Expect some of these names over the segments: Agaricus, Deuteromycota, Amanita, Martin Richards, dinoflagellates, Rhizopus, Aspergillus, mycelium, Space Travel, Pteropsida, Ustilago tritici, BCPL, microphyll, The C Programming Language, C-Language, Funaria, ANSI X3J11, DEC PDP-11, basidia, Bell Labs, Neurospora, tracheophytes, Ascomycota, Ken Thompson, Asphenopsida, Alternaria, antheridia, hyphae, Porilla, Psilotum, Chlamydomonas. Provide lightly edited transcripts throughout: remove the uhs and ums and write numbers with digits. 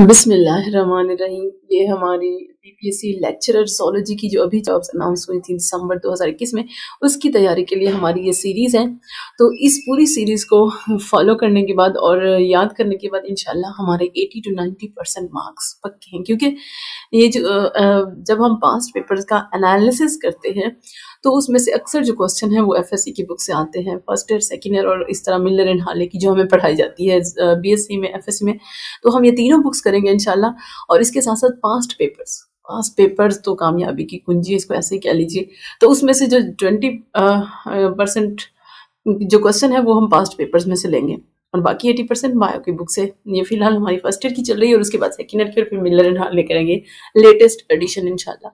बिस्मिल्लाहिर्रहमानिर्रहीम। ये हमारी पीपीएससी लेक्चरर ज़ूलॉजी की जो अभी जॉब्स अनाउंस हुई थी दिसंबर 2021 में, उसकी तैयारी के लिए हमारी ये सीरीज़ है। तो इस पूरी सीरीज़ को फॉलो करने के बाद और याद करने के बाद इंशाल्लाह हमारे 80 से 90% मार्क्स पक्के हैं, क्योंकि ये जब हम पास्ट पेपर्स का एनालिसिस करते हैं तो उसमें से अक्सर जो क्वेश्चन है वो एफएससी की बुक से आते हैं, फर्स्ट ईयर सेकेंड ईयर और इस तरह मिलर एंड हाले की जो हमें पढ़ाई जाती है बीएससी में एफएससी में। तो हम ये तीनों बुक्स करेंगे इंशाल्लाह, और इसके साथ साथ पास्ट पेपर्स तो कामयाबी की कुंजी इसको ऐसे कह लीजिए। तो उसमें से जो 20% जो क्वेश्चन है वो हम पास्ट पेपर्स में से लेंगे और बाकी 80% बायो की बुक से। ये फिलहाल हमारी फर्स्ट ईयर की चल रही है और उसके बाद सेकेंड ईयर की और फिर मिलर एंड हाले करेंगे लेटेस्ट एडिशन इंशाल्लाह।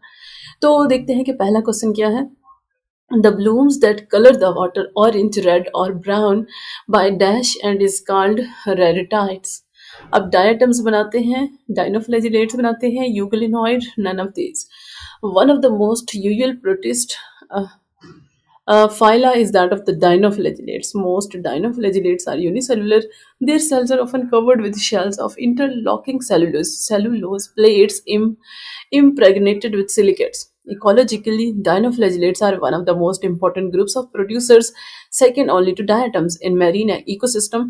तो देखते हैं कि पहला क्वेश्चन क्या है। The blooms that color the water orange, red or brown by dash and is called raritides. अब diatoms बनाते हैं, dinoflagellates बनाते हैं, euglenoid, none of these. One of the most usual protist phyla is that of the dinoflagellates. Most dinoflagellates are unicellular. Their cells are often covered with shells of interlocking cellulose plates impregnated with silicates. Ecologically, dinoflagellates are one of the most important groups of producers, second only to diatoms. In marine ecosystem,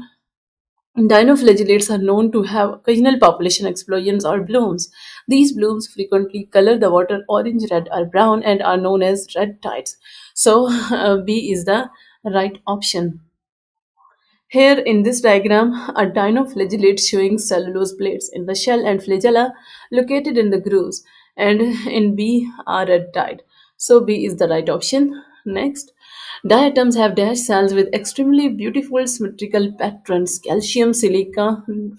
dinoflagellates are known to have occasional population explosions or blooms. These blooms frequently color the water orange, red or brown and are known as red tides. So B is the right option. Here in this diagram, a dinoflagellate showing cellulose plates in the shell and flagella located in the grooves. And in B are red tide. So B is the right option. Next, diatoms have dash cells with extremely beautiful symmetrical patterns. Calcium, silica,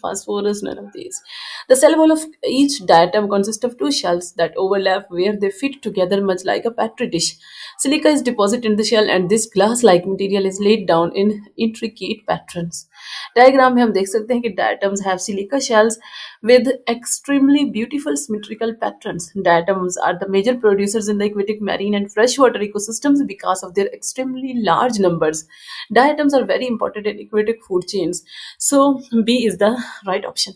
phosphorus, none of these. The cell wall of each diatom consists of two shells that overlap where they fit together much like a petri dish. Silica is deposited in the shell and this glass-like material is laid down in intricate patterns. Diagram में हम देख सकते हैं कि diatoms have silica shells with extremely beautiful symmetrical patterns. Diatoms are the major producers in the aquatic marine and fresh water ecosystems because of their extremely large numbers. Diatoms are very important in aquatic food chains. So B is the right option.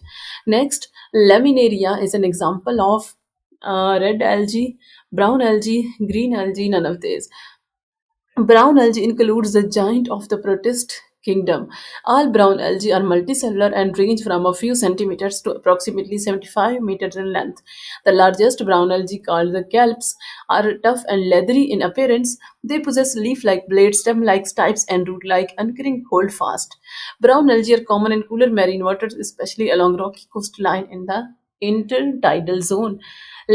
Next, laminaria is an example of red algae, brown algae, green algae, none of this. Brown algae includes the giant of the protist kingdom. All brown algae are multicellular and range from a few centimeters to approximately 75 meters in length. The largest brown algae, called the kelps, are tough and leathery in appearance. They possess leaf-like blades, stem-like stipes, and root-like anchoring holdfast. Brown algae are common in cooler marine waters, especially along rocky coastline in the intertidal zone.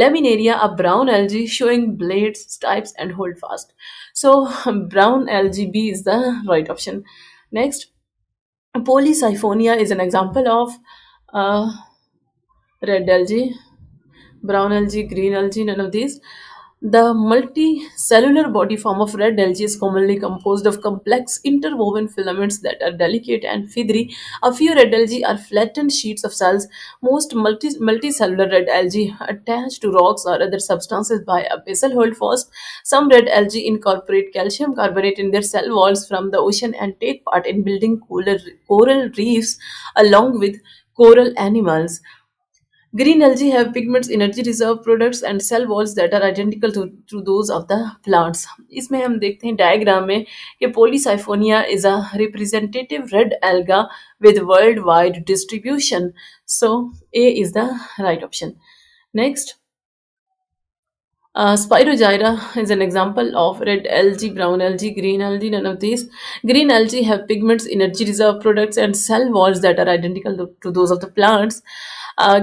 Laminaria are brown algae showing blades, stipes, and holdfast. So, brown algae B is the right option. Next, polycyphonia is an example of red algae, brown algae, green algae, none of these. The multicellular body form of red algae is commonly composed of complex interwoven filaments that are delicate and feathery. A few red algae are flattened sheets of cells. Most multicellular red algae attach to rocks or other substances by a basal holdfast. Some red algae incorporate calcium carbonate in their cell walls from the ocean and take part in building coral reefs along with coral animals. Green algae have pigments, energy reserve products and cell walls that are identical to those of the plants. इसमें हम देखते हैं diagram में कि polycyphonia is a representative red alga with worldwide distribution. So A is the right option. Next, Spirogyra is an example of red algae, brown algae, green algae, none of these. Green algae have pigments, energy reserve products and cell walls that are identical to those of the plants.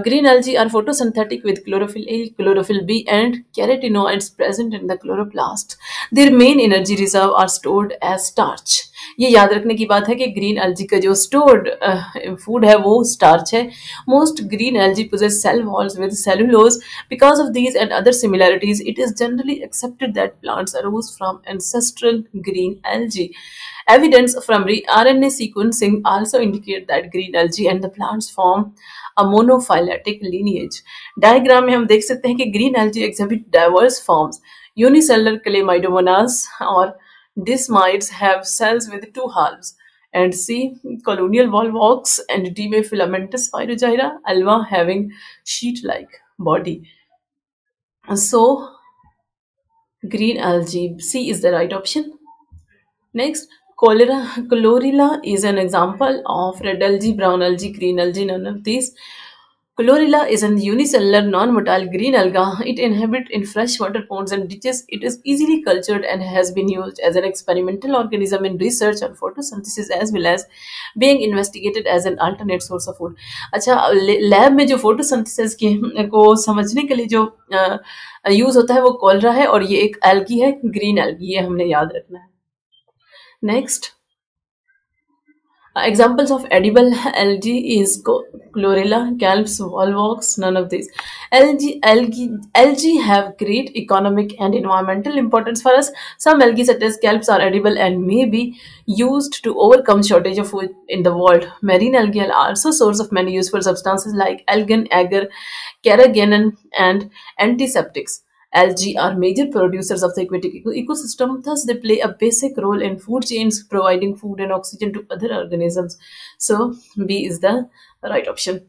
Green algae are photosynthetic with chlorophyll A, chlorophyll B and carotenoids present in the chloroplast. Their main energy reserve are stored as starch. ये याद रखने की बात है कि green algae का जो stored food है वो स्टार्च है. Most green algae possess cell walls with cellulose. Because of these and other similarities it is generally accepted that plants arose from ancestral green algae. Evidence from RNA sequencing also indicate that green algae and the plants form a monophyletic lineage. Diagram में हम देख सकते हैं कि green algae exhibit diverse forms. Unicellular chlamydomonas or dismites have cells with two halves. And C, colonial wall walks, and D may filamentous phytogyra, alba having sheet-like body. So, green algae, C is the right option. Next, chlorella is an example of red algae, brown algae, green algae, none of these. Chlorella is a unicellular non-motile green alga. It inhabits in freshwater ponds and ditches. It is easily cultured and has been used as an experimental organism in research on photosynthesis as well as being investigated as an alternate source of food. अच्छा, lab में जो photosynthesis को समझने के लिए जो use होता है वो कोलरा है, और ये एक एल्गी है, ग्रीन एल्गी, ये हमने याद रखना है. Next, examples of edible algae is chlorella, kelps, volvox, none of these. Algae have great economic and environmental importance for us. Some algae such as kelps are edible and may be used to overcome shortage of food in the world. Marine algae are also source of many useful substances like algin, agar, carrageenan and antiseptics. Algae are major producers of the aquatic ecosystem, thus they play a basic role in food chains, providing food and oxygen to other organisms. So B is the right option.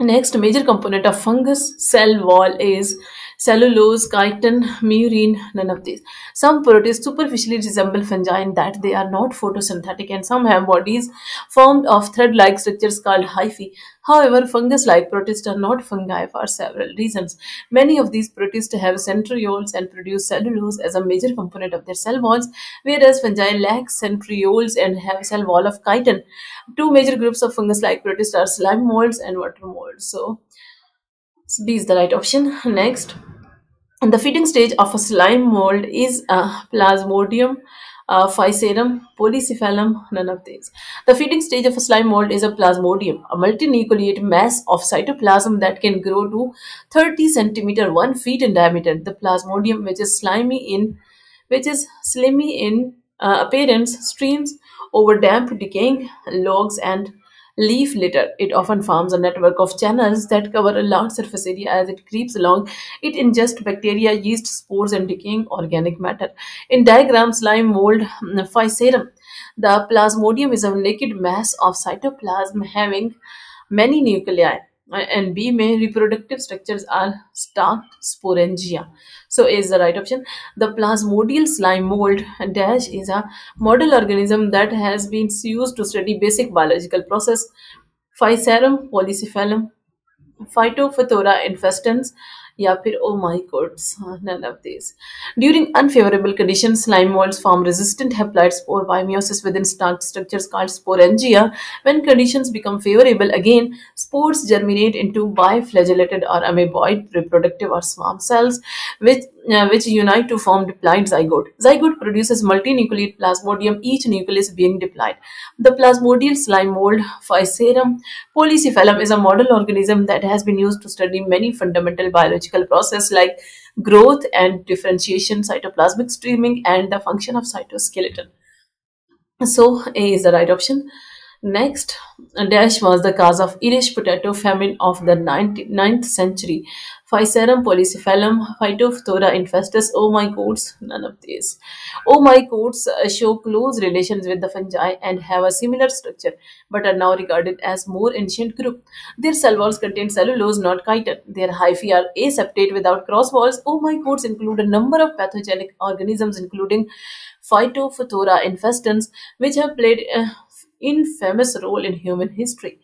Next, major component of fungus cell wall is cellulose, chitin, murine, none of these. Some protists superficially resemble fungi in that they are not photosynthetic, and some have bodies formed of thread-like structures called hyphae. However, fungus-like protists are not fungi for several reasons. Many of these protists have centrioles and produce cellulose as a major component of their cell walls, whereas fungi lack centrioles and have cell wall of chitin. Two major groups of fungus-like protists are slime molds and water molds. So B is the right option. Next, the feeding stage of a slime mold is Plasmodium, Physarum polycephalum, none of these. The feeding stage of a slime mold is a Plasmodium, a multinucleate mass of cytoplasm that can grow to 30 centimeter, 1 feet in diameter. The Plasmodium, which is slimy in appearance, streams over damp, decaying logs and leaf litter. It often forms a network of channels that cover a large surface area. As it creeps along, it ingests bacteria, yeast, spores, and decaying organic matter. In diagram, slime mold Physarum. The Plasmodium is a naked mass of cytoplasm having many nuclei. And B may reproductive structures are stalked sporangia. So A is the right option. The plasmodial slime mold dash is a model organism that has been used to study basic biological process. Physarum polycephalum, Phytophthora infestans, या फिर Omphalotus, none of these. During unfavorable conditions, slime molds form resistant haploid spore biomeiosis within stalked structures called sporangia. When conditions become favorable again, spores germinate into biflagellated or amoeboid reproductive or swarm cells, which unite to form diploid zygote. Zygote produces multinucleate plasmodium, each nucleus being diploid. The plasmodial slime mold Physarum polycephalum is a model organism that has been used to study many fundamental biological processes like growth and differentiation, cytoplasmic streaming, and the function of cytoskeleton. So A is the right option. Next, dash was the cause of Irish potato famine of the 9th century. Physarum polycephalum, Phytophthora infestus, Omphalotus, none of these. Omphalotus show close relations with the fungi and have a similar structure, but are now regarded as more ancient group. Their cell walls contain cellulose, not chitin. Their hyphae are aseptate without cross walls. Omphalotus include a number of pathogenic organisms, including Phytophthora infestans, which have played infamous role in human history.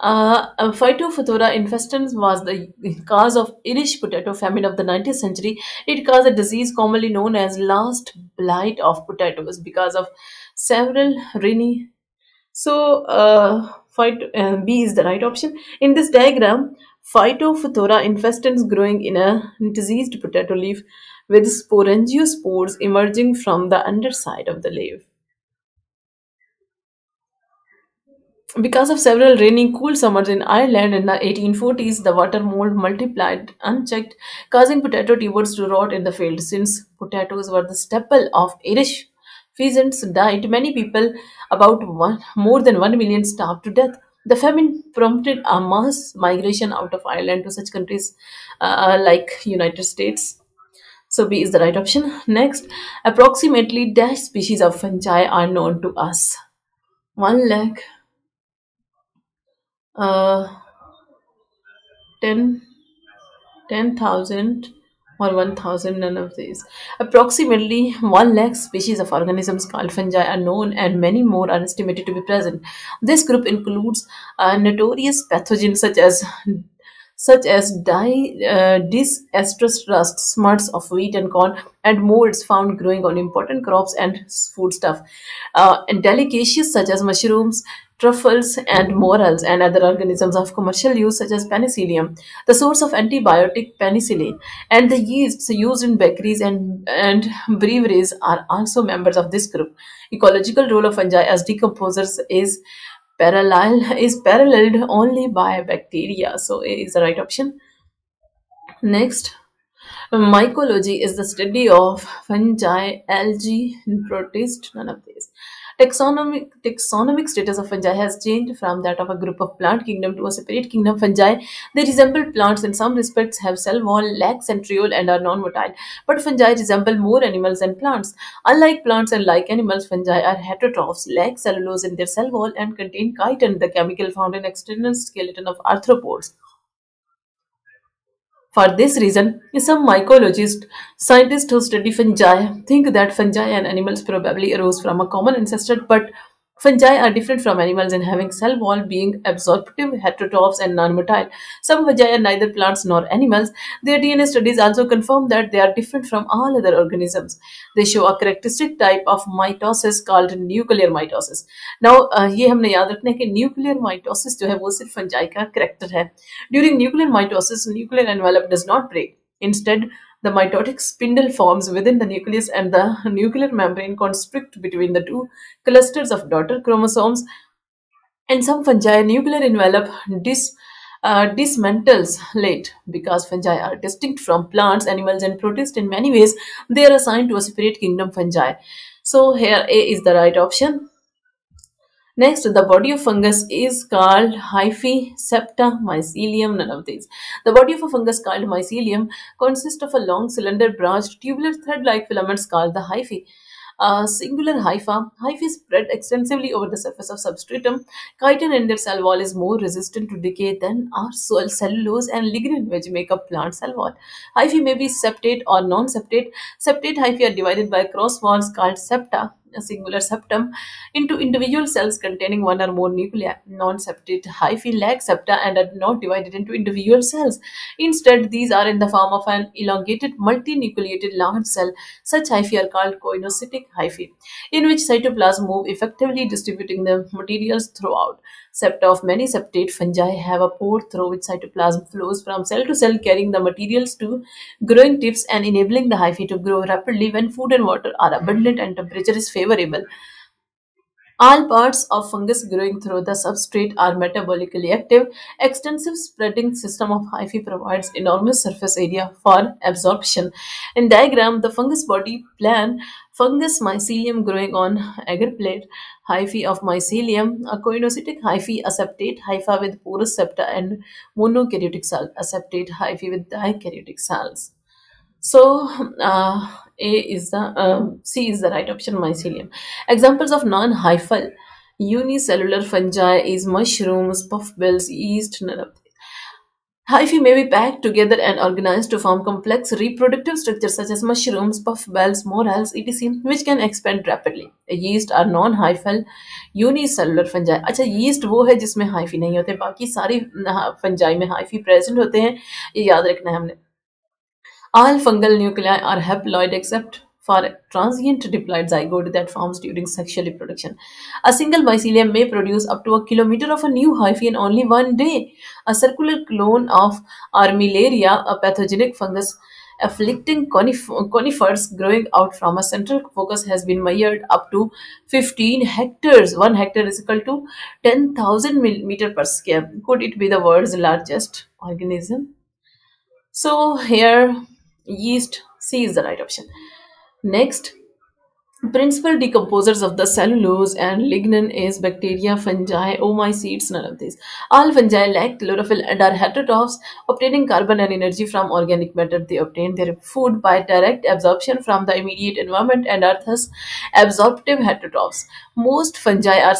Phytophthora infestans was the cause of Irish potato famine of the 19th century. It caused a disease commonly known as last blight of potatoes because of several rainy. So B is the right option. In this diagram, Phytophthora infestans growing in a diseased potato leaf with sporangiospores emerging from the underside of the leaf. Because of several rainy, cool summers in Ireland in the 1840s, the water mold multiplied unchecked, causing potato tubers to rot in the field. Since potatoes were the staple of Irish peasants' diet, many people, more than 1 million, starved to death. The famine prompted a mass migration out of Ireland to such countries like United States. So B is the right option. Next, approximately dash species of fungi are known to us. 1 lakh 10,000 or 1,000, none of these. Approximately 1 lakh species of organisms called fungi are known, and many more are estimated to be present. This group includes notorious pathogens such as disastrous rust, smuts of wheat and corn, and molds found growing on important crops and foodstuff, and delicacies such as mushrooms, truffles, and morels, and other organisms of commercial use such as penicillium, the source of antibiotic penicillin, and the yeasts used in bakeries and breweries are also members of this group. Ecological role of fungi as decomposers is paralleled only by bacteria, so A is the right option. Next, mycology is the study of fungi, algae, and protists, none of these. Taxonomic status of fungi has changed from that of a group of plant kingdom to a separate kingdom. Fungi, they resemble plants in some respects, have cell wall, lack centriole, and are non-motile. But fungi resemble more animals than plants. Unlike plants and like animals, fungi are heterotrophs, lack cellulose in their cell wall, and contain chitin, the chemical found in external skeleton of arthropods. For this reason, some mycologists, scientists who study fungi, think that fungi and animals probably arose from a common ancestor, but fungi are different from animals in having cell wall, being absorptive, heterotrophs, and non-motile. Some fungi are neither plants nor animals. Their DNA studies also confirm that they are different from all other organisms. They show a characteristic type of mitosis called nuclear mitosis. Now, ये हमने याद रखना है कि nuclear mitosis जो है वो सिर्फ fungi का character है. During nuclear mitosis, nuclear envelope does not break. Instead, the mitotic spindle forms within the nucleus, and the nuclear membrane constricts between the two clusters of daughter chromosomes. In some fungi, nuclear envelope dismantles late. Because fungi are distinct from plants, animals, and protists in many ways, they are assigned to a separate kingdom, fungi. So here A is the right option. Next, the body of fungus is called hyphae, septa, mycelium, none of these. The body of a fungus called mycelium consists of a long cylinder branched tubular thread-like filaments called the hyphae. Singular hypha. Hyphae spread extensively over the surface of substratum. Chitin in their cell wall is more resistant to decay than are cellulose and lignin, which make up plant cell wall. Hyphae may be septate or non-septate. Septate hyphae are divided by cross walls called septa, a singular septum, into individual cells containing one or more nuclei. Non-septate hyphae lack septa and are not divided into individual cells. Instead, these are in the form of an elongated, multinucleated large cell. Such hyphae are called coenocytic hyphae, in which cytoplasm move, effectively distributing the materials throughout. Septa of many septate fungi have a pore through which cytoplasm flows from cell to cell, carrying the materials to growing tips and enabling the hyphae to grow rapidly when food and water are abundant and temperature is favorable. All parts of fungus growing through the substrate are metabolically active. Extensive spreading system of hyphae provides enormous surface area for absorption. In diagram, the fungus body plan, fungus mycelium growing on agar plate, hyphae of mycelium, a coenocytic hyphae, a septate hypha with porous septa and monokaryotic cell, a septate hyphae with dikaryotic cells. So, C is the right option, mycelium. Examples of non-hyphal unicellular fungi is mushrooms, puffballs, yeast, none of these. Hyphae may be packed together and organized to form complex reproductive structures such as mushrooms, puffballs, morels, etc., which can expand rapidly. Yeast are non-hyphal unicellular fungi. अच्छा, yeast वो है जिसमें hyphae नहीं होते, बाकी सारे fungi में hyphae present होते हैं, ये याद रखना है हमने. All fungal nuclei are haploid except for transient diploid zygote that forms during sexual reproduction. A single mycelium may produce up to a kilometer of a new hyphae in only 1 day. A circular clone of Armillaria, a pathogenic fungus afflicting conifers growing out from a central focus, has been measured up to 15 hectares. 1 hectare is equal to 10,000 millimeter per square. Could it be the world's largest organism? So here, yeast, C is the right option. Next, Principal decomposers of the cellulose and lignin is bacteria, fungi, omycetes, none of these. All fungi lack chlorophyll and are heterotrophs, obtaining carbon and energy from organic matter. They obtain their food by direct absorption from the immediate environment and are thus absorptive heterotrophs. Most fungi are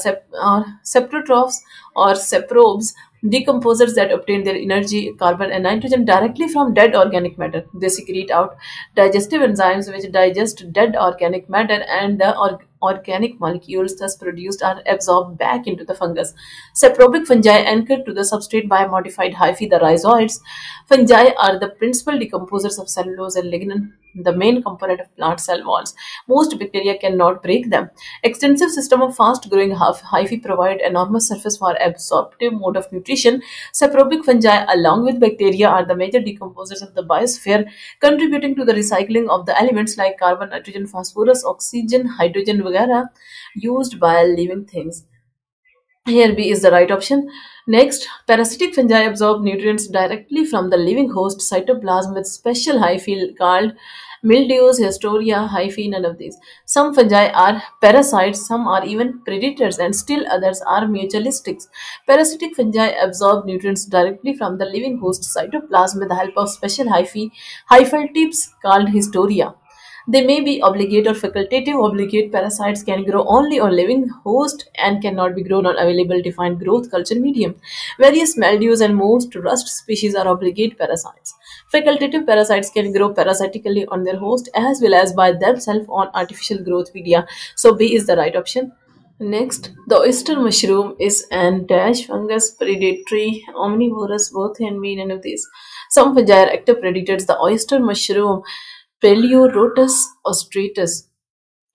septrotrophs or saprobes, decomposers that obtain their energy, carbon and nitrogen directly from dead organic matter. They secrete out digestive enzymes which digest dead organic matter, and the organic molecules thus produced are absorbed back into the fungus. Saprobic fungi anchored to the substrate by modified hyphae, the rhizoids. Fungi are the principal decomposers of cellulose and lignin, the main component of plant cell walls. Most bacteria cannot break them. Extensive system of fast-growing hyphae provide enormous surface for absorptive mode of nutrition. Saprobic fungi, along with bacteria, are the major decomposers of the biosphere, contributing to the recycling of the elements like carbon, nitrogen, phosphorus, oxygen, hydrogen, vagara, used by living things. Here B is the right option. Next, parasitic fungi absorb nutrients directly from the living host cytoplasm with special hyphae called mildews, historia, hyphae, none of these. Some fungi are parasites, some are even predators, and still others are mutualistics. Parasitic fungi absorb nutrients directly from the living host cytoplasm with the help of special hyphal tips called historia. They may be obligate or facultative. Obligate parasites can grow only on living host and cannot be grown on available defined growth culture medium. Various mildews and most rust species are obligate parasites. Facultative parasites can grow parasitically on their host as well as by themselves on artificial growth media. So B is the right option. Next, the oyster mushroom is an dash fungus, predatory, omnivorous, both and mean, none of these. Some fungi are active predators. The oyster mushroom, Pleurotus ostreatus,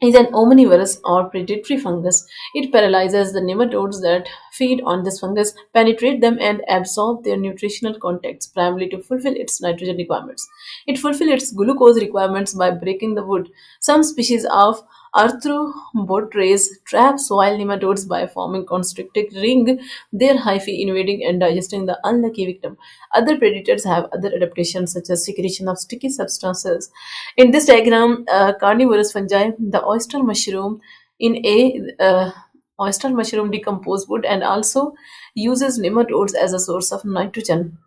is an omnivorous or predatory fungus. It paralyzes the nematodes that feed on this fungus, penetrate them and absorb their nutritional contents, primarily to fulfill its nitrogen requirements. It fulfills its glucose requirements by breaking the wood. Some species of arthrobotrays trap soil nematodes by forming constricted ring, their hyphae invading and digesting the unlucky victim. Other predators have other adaptations such as secretion of sticky substances. In this diagram, carnivorous fungi, the oyster mushroom in A, oyster mushroom decomposes wood and also uses nematodes as a source of nitrogen.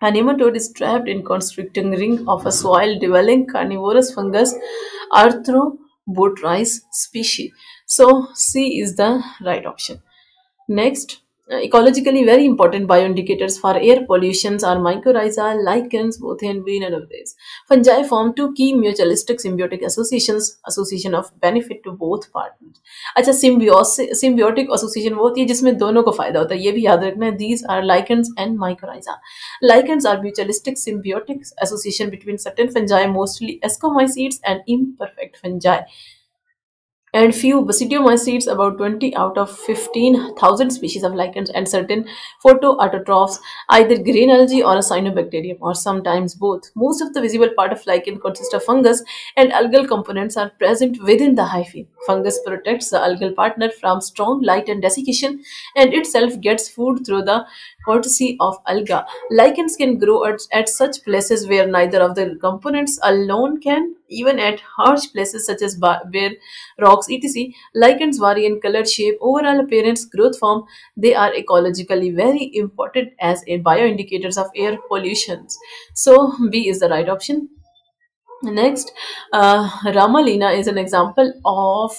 A nematode is trapped in constricting ring of a soil dwelling carnivorous fungus, arthrobotrays species. So C is the right option. Next, ecologically very important bioindicators for air pollutions are mycorrhiza, lichens, bothane, bean, and others. Fungi form two key mutualistic symbiotic associations, association of benefit to both partners. अच्छा, symbiotic association वो होती है जिसमें दोनों को फायदा होता है, ये भी याद रखना है. These are lichens and mycorrhiza. Lichens are mutualistic symbiotic association between certain fungi, mostly ascomycetes and imperfect fungi, and few basidiomycetes, about 20 out of 15,000 species of lichens, and certain photoautotrophs, either green algae or a cyanobacterium, or sometimes both. Most of the visible part of lichen consists of fungus, and algal components are present within the hyphae. Fungus protects the algal partner from strong light and desiccation, and itself gets food through the courtesy of alga. Lichens can grow at such places where neither of the components alone can, even at harsh places such as bare rocks, etc. Lichens vary in color, shape, overall appearance, growth form. They are ecologically very important as a bioindicators of air pollutions. So B is the right option. Next, Ramalina is an example of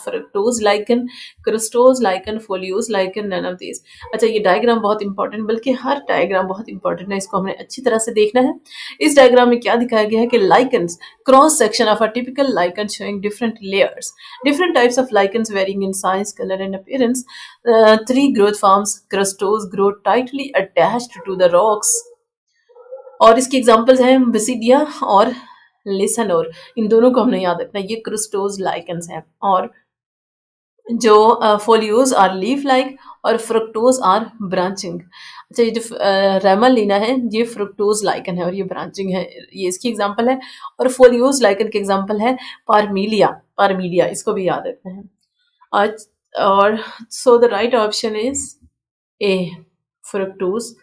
fructose lichen, crustose lichen, foliose lichen, none of these. अच्छा, ये diagram बहुत important, बल्कि हर diagram बहुत important है, इसको हमने अच्छी तरह से देखना है. इस डायग्राम में क्या दिखाया गया है कि lichens, cross section of a typical lichen showing different layers, different types of lichens varying in size, colour and appearance. Three growth forms, crustose grow tightly attached to the rocks, और इसकी examples हैं basidia और lesson, और इन दोनों को हमने याद रखना. ये क्रिस्टोज लाइकन्स हैं, और जो फोलियोज आर लीफ लाइक और फ्रुक्टोज आर ब्रांचिंग. अच्छा, ये जो रेमालिना है ये फ्रुक्टोज लाइकन है और ये ब्रांचिंग है, ये इसकी एग्जांपल है. और फोलियोज लाइकन की एग्जांपल है पारमीलिया, पारमीलिया इसको भी याद रखना है. और so the right option is A, fructose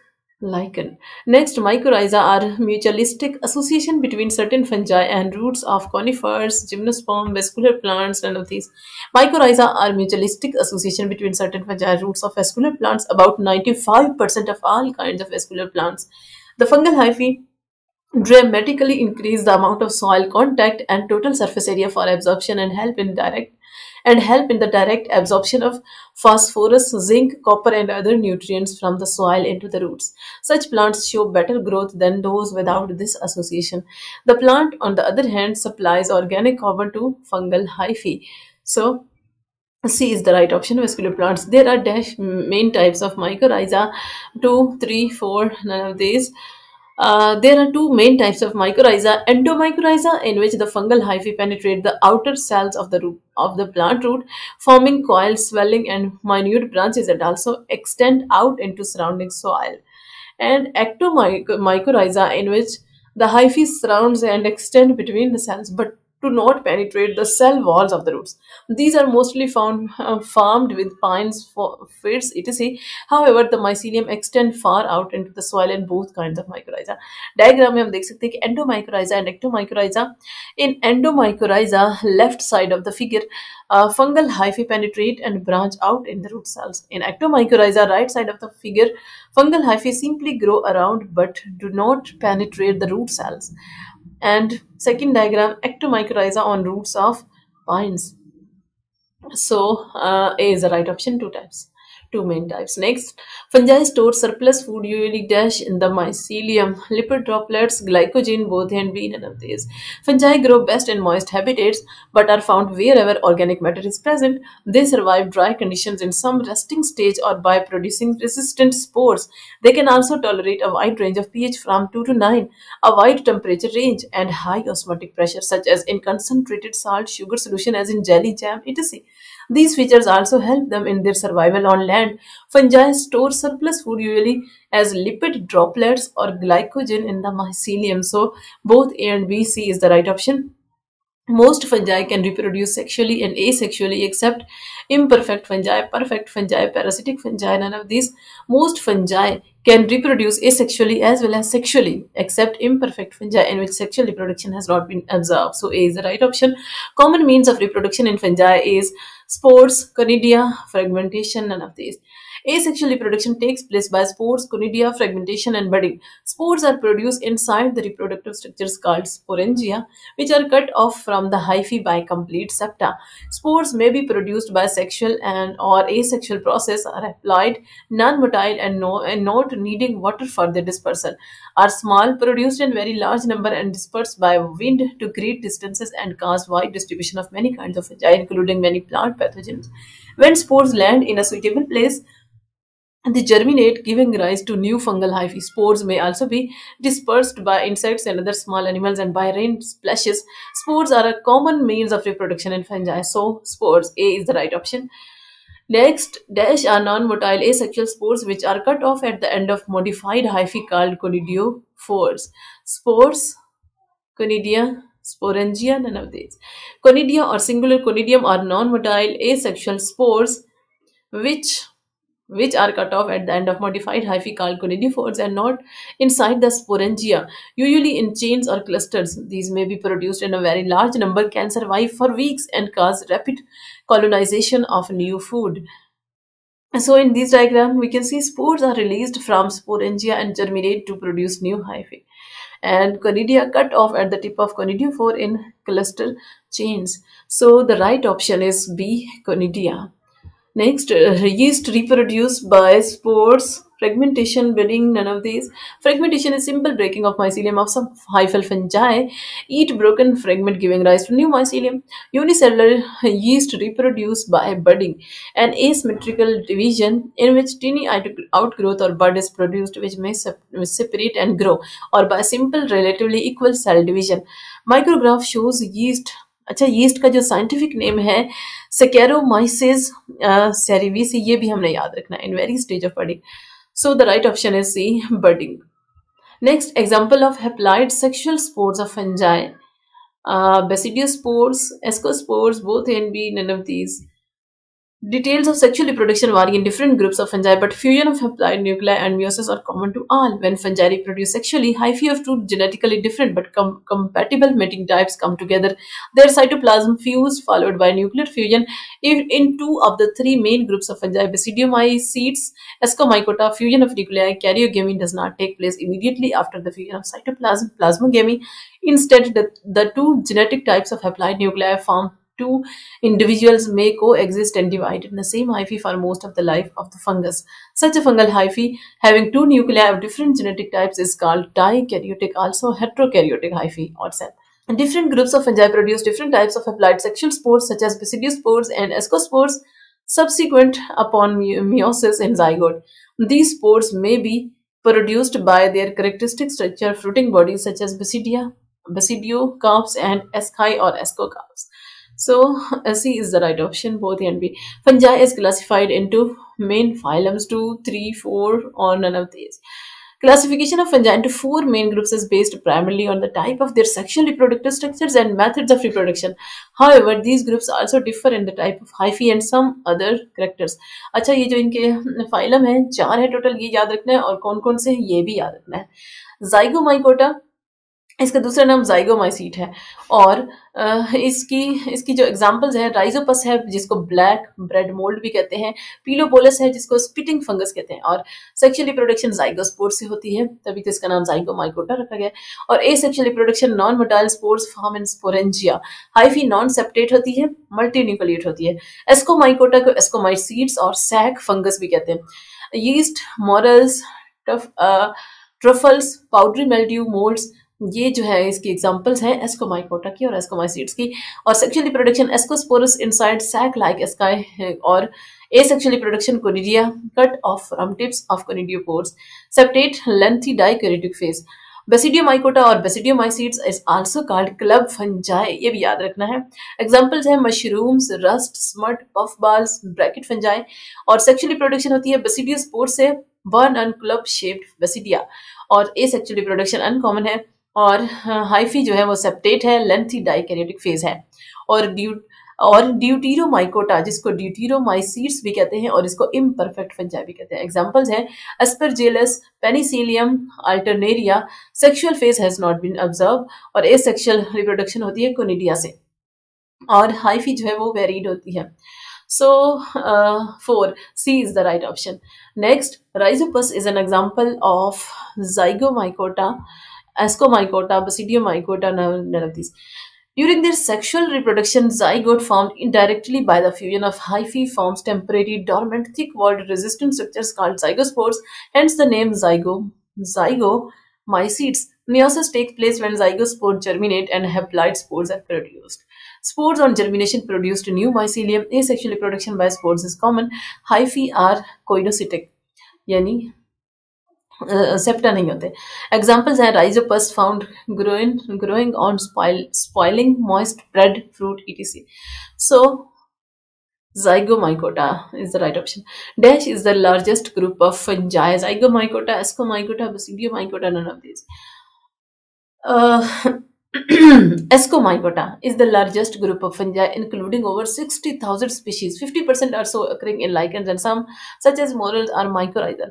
Lichen. Next, mycorrhiza are mutualistic association between certain fungi and roots of conifers, gymnosperm, vascular plants, none of these. Mycorrhiza are mutualistic association between certain fungi and roots of vascular plants, about 95% of all kinds of vascular plants. The fungal hyphae dramatically increase the amount of soil contact and total surface area for absorption and help in the direct absorption of phosphorus, zinc, copper and other nutrients from the soil into the roots. Such plants show better growth than those without this association. The plant, on the other hand, supplies organic carbon to fungal hyphae. So C is the right option, vascular plants. There are dash main types of mycorrhiza, 2, 3, 4, none of these. There are two main types of mycorrhiza: endomycorrhiza, in which the fungal hyphae penetrate the outer cells of the root of the plant root, forming coiled, swelling and minute branches that also extend out into surrounding soil, and ectomycorrhiza, in which the hyphae surrounds and extend between the cells but do not penetrate the cell walls of the roots. These are mostly found farmed with pines, firs, etc. However, the mycelium extend far out into the soil in both kinds of mycorrhiza. Diagram में हम देख सकते हैं कि endomycorrhiza and ectomycorrhiza. In endomycorrhiza, left side of the figure, fungal hyphae penetrate and branch out in the root cells. In ectomycorrhiza, right side of the figure, fungal hyphae simply grow around but do not penetrate the root cells. And second diagram, ectomycorrhiza on roots of pines. So A is the right option. Two main types. Next, fungi store surplus food usually dash in the mycelium, lipid droplets, glycogen, both A and B, none of these. Fungi grow best in moist habitats but are found wherever organic matter is present. They survive dry conditions in some resting stage or by producing resistant spores. They can also tolerate a wide range of pH from 2 to 9, a wide temperature range and high osmotic pressure, such as in concentrated salt sugar solution as in jelly, jam, etc. These features also help them in their survival on land. Fungi store surplus food usually as lipid droplets or glycogen in the mycelium. So both A and B, C is the right option. Most fungi can reproduce sexually and asexually except imperfect fungi, perfect fungi, parasitic fungi, none of these. Most fungi can reproduce asexually as well as sexually except imperfect fungi in which sexual reproduction has not been observed. So A is the right option. Common means of reproduction in fungi is spores, conidia, fragmentation, none of these. Asexual reproduction takes place by spores, conidia, fragmentation and budding. Spores are produced inside the reproductive structures called sporangia, which are cut off from the hyphae by complete septa. Spores may be produced by sexual and or asexual process, are applied, non-motile and not needing water for their dispersal, are small, produced in very large number and dispersed by wind to great distances and cause wide distribution of many kinds of fungi, including many plant pathogens. When spores land in a suitable place, they germinate, giving rise to new fungal hyphae. Spores may also be dispersed by insects and other small animals and by rain splashes. Spores are a common means of reproduction in fungi. So spores, A is the right option. Next, dash are non-motile asexual spores which are cut off at the end of modified hyphae called conidiophores. Spores, conidia, sporangia, none of these. Conidia or singular conidium are non-motile asexual spores which are cut off at the end of modified hyphae called conidiophores and not inside the sporangia, usually in chains or clusters. These may be produced in a very large number, can survive for weeks and cause rapid colonization of new food. So in this diagram, we can see spores are released from sporangia and germinate to produce new hyphae. And conidia cut off at the tip of conidiophore in cluster chains. So the right option is B, conidia. Next, yeast reproduce by spores, fragmentation, budding, none of these. Fragmentation is simple breaking of mycelium of some hyphal fungi. Eat broken fragment, giving rise to new mycelium. Unicellular yeast reproduce by budding, an asymmetrical division in which tiny outgrowth or bud is produced, which may separate and grow, or by simple relatively equal cell division. Micrograph shows yeast. अच्छा, yeast का जो scientific name है saccharomyces cerevisiae, ये भी हमने याद रखना है in very stage of budding. So the right option is C, budding. Next, example of haploid sexual spores of fungi, basidious spores, ascospores, both and B, none of these. Details of sexual reproduction vary in different groups of fungi, but fusion of haploid nuclei and meiosis are common to all. When fungi reproduce sexually, hyphae of two genetically different but compatible mating types come together. Their cytoplasm fuse, followed by nuclear fusion. In two of the three main groups of fungi, Basidiomycetes, Ascomycota, fusion of nuclei, karyogamy does not take place immediately after the fusion of cytoplasm, plasmogamy. Instead, the two genetic types of haploid nuclei form. Two individuals may coexist and divide in the same hyphae for most of the life of the fungus. Such a fungal hyphae having two nuclei of different genetic types is called dikaryotic, also heterokaryotic hyphae or cell. And different groups of fungi produce different types of haploid sexual spores such as basidiospores and ascospores subsequent upon meiosis in zygote. These spores may be produced by their characteristic structure fruiting bodies such as basidiocarps and asci or ascocarps. So, C is the right option, both A and B. Fungi is classified into main phylums 2, 3, 4 or none of these. Classification of fungi into four main groups is based primarily on the type of their sexual reproductive structures and methods of reproduction. However, these groups also differ in the type of hyphae and some other characters. अच्छा ये जो इनके phylum हैं, चार है total, ये याद रखना है और कौन-कौन से हैं ये भी याद रखना है. Zygomycota, इसका दूसरा नाम जाइगोमाइसीट है और इसकी जो एग्जांपल्स है राइजोपस है जिसको ब्लैक ब्रेड मोल्ड भी कहते हैं, पीलोबोलस है जिसको स्पिटिंग फंगस कहते हैं और सेक्सुअल रिप्रोडक्शन जाइगोस्पोर से होती है, तभी तो इसका नाम जाइगोमाइकोटा रखा गया. और asexual reproduction non motile spores form in sporangia. Hyphae non septate होती है, मल्टीन्यूक्लिएट होती है. एस्कोमाइकोटा को एस्कोमाइसीड्स और सैक फंगस भी कहते हैं. Yeast, morels, truffles, powdery mildew, moulds, ये जो है इसकी एग्जांपल्स हैं एस्कोमाइकोटा की और एस्कोमाइसीड्स की. और sexual reproduction ascospores inside sac like asci और asexual reproduction conidia cut off from tips of conidiophores septate lengthy dikaryotic phase. Basidiomycota और basidiomycetes is also called club fungi, ये भी याद रखना है. एग्जांपल्स हैं mushrooms, rust, smut, puff balls, bracket fungi. और sexual reproduction होती है बेसिडियोस्पोर से burn and club shaped basidia और एसेक्सुअल रिप्रोडक्शन अनकॉमन है. और हाइफी जो है वो सेप्टेट है, लेंथी डाइकैरियोटिक फेज है. और ड्यूटीरोमाइकोटा जिसको ड्यूटीरोमाइसीड्स भी कहते हैं और इसको इम्परफेक्ट फंजाई भी कहते हैं. एग्जांपल्स हैं Aspergillus, Penicillium, Alternaria. Sexual phase has not been observe और एसेक्सुअल रिप्रोडक्शन होती है कोनिडिया से और हाइफी जो है वो वेरीड होती है. So, 4, C is the right option. Next, Rhizopus is an example of Zygomycota, Ascomycota, Basidiomycota, none of these. During their sexual reproduction, zygote formed indirectly by the fusion of hyphae forms temporary, dormant, thick-walled, resistant structures called zygospores, hence the name zygomycetes. Meiosis takes place when zygospores germinate and haploid spores are produced. Spores on germination produced new mycelium. Asexual reproduction by spores is common. Hyphae are coidocytic, yani septa नहीं होते. Examples हैं Rhizopus found growing on spoiling moist bread fruit etc. So Zygomycota is the right option. Dash is the largest group of fungi. Zygomycota, Ascomycota, Basidiomycota, none of these. Ascomycota is the largest group of fungi including over 60,000 species. 50% or so occurring in lichens and some such as morels are mycorrhizal.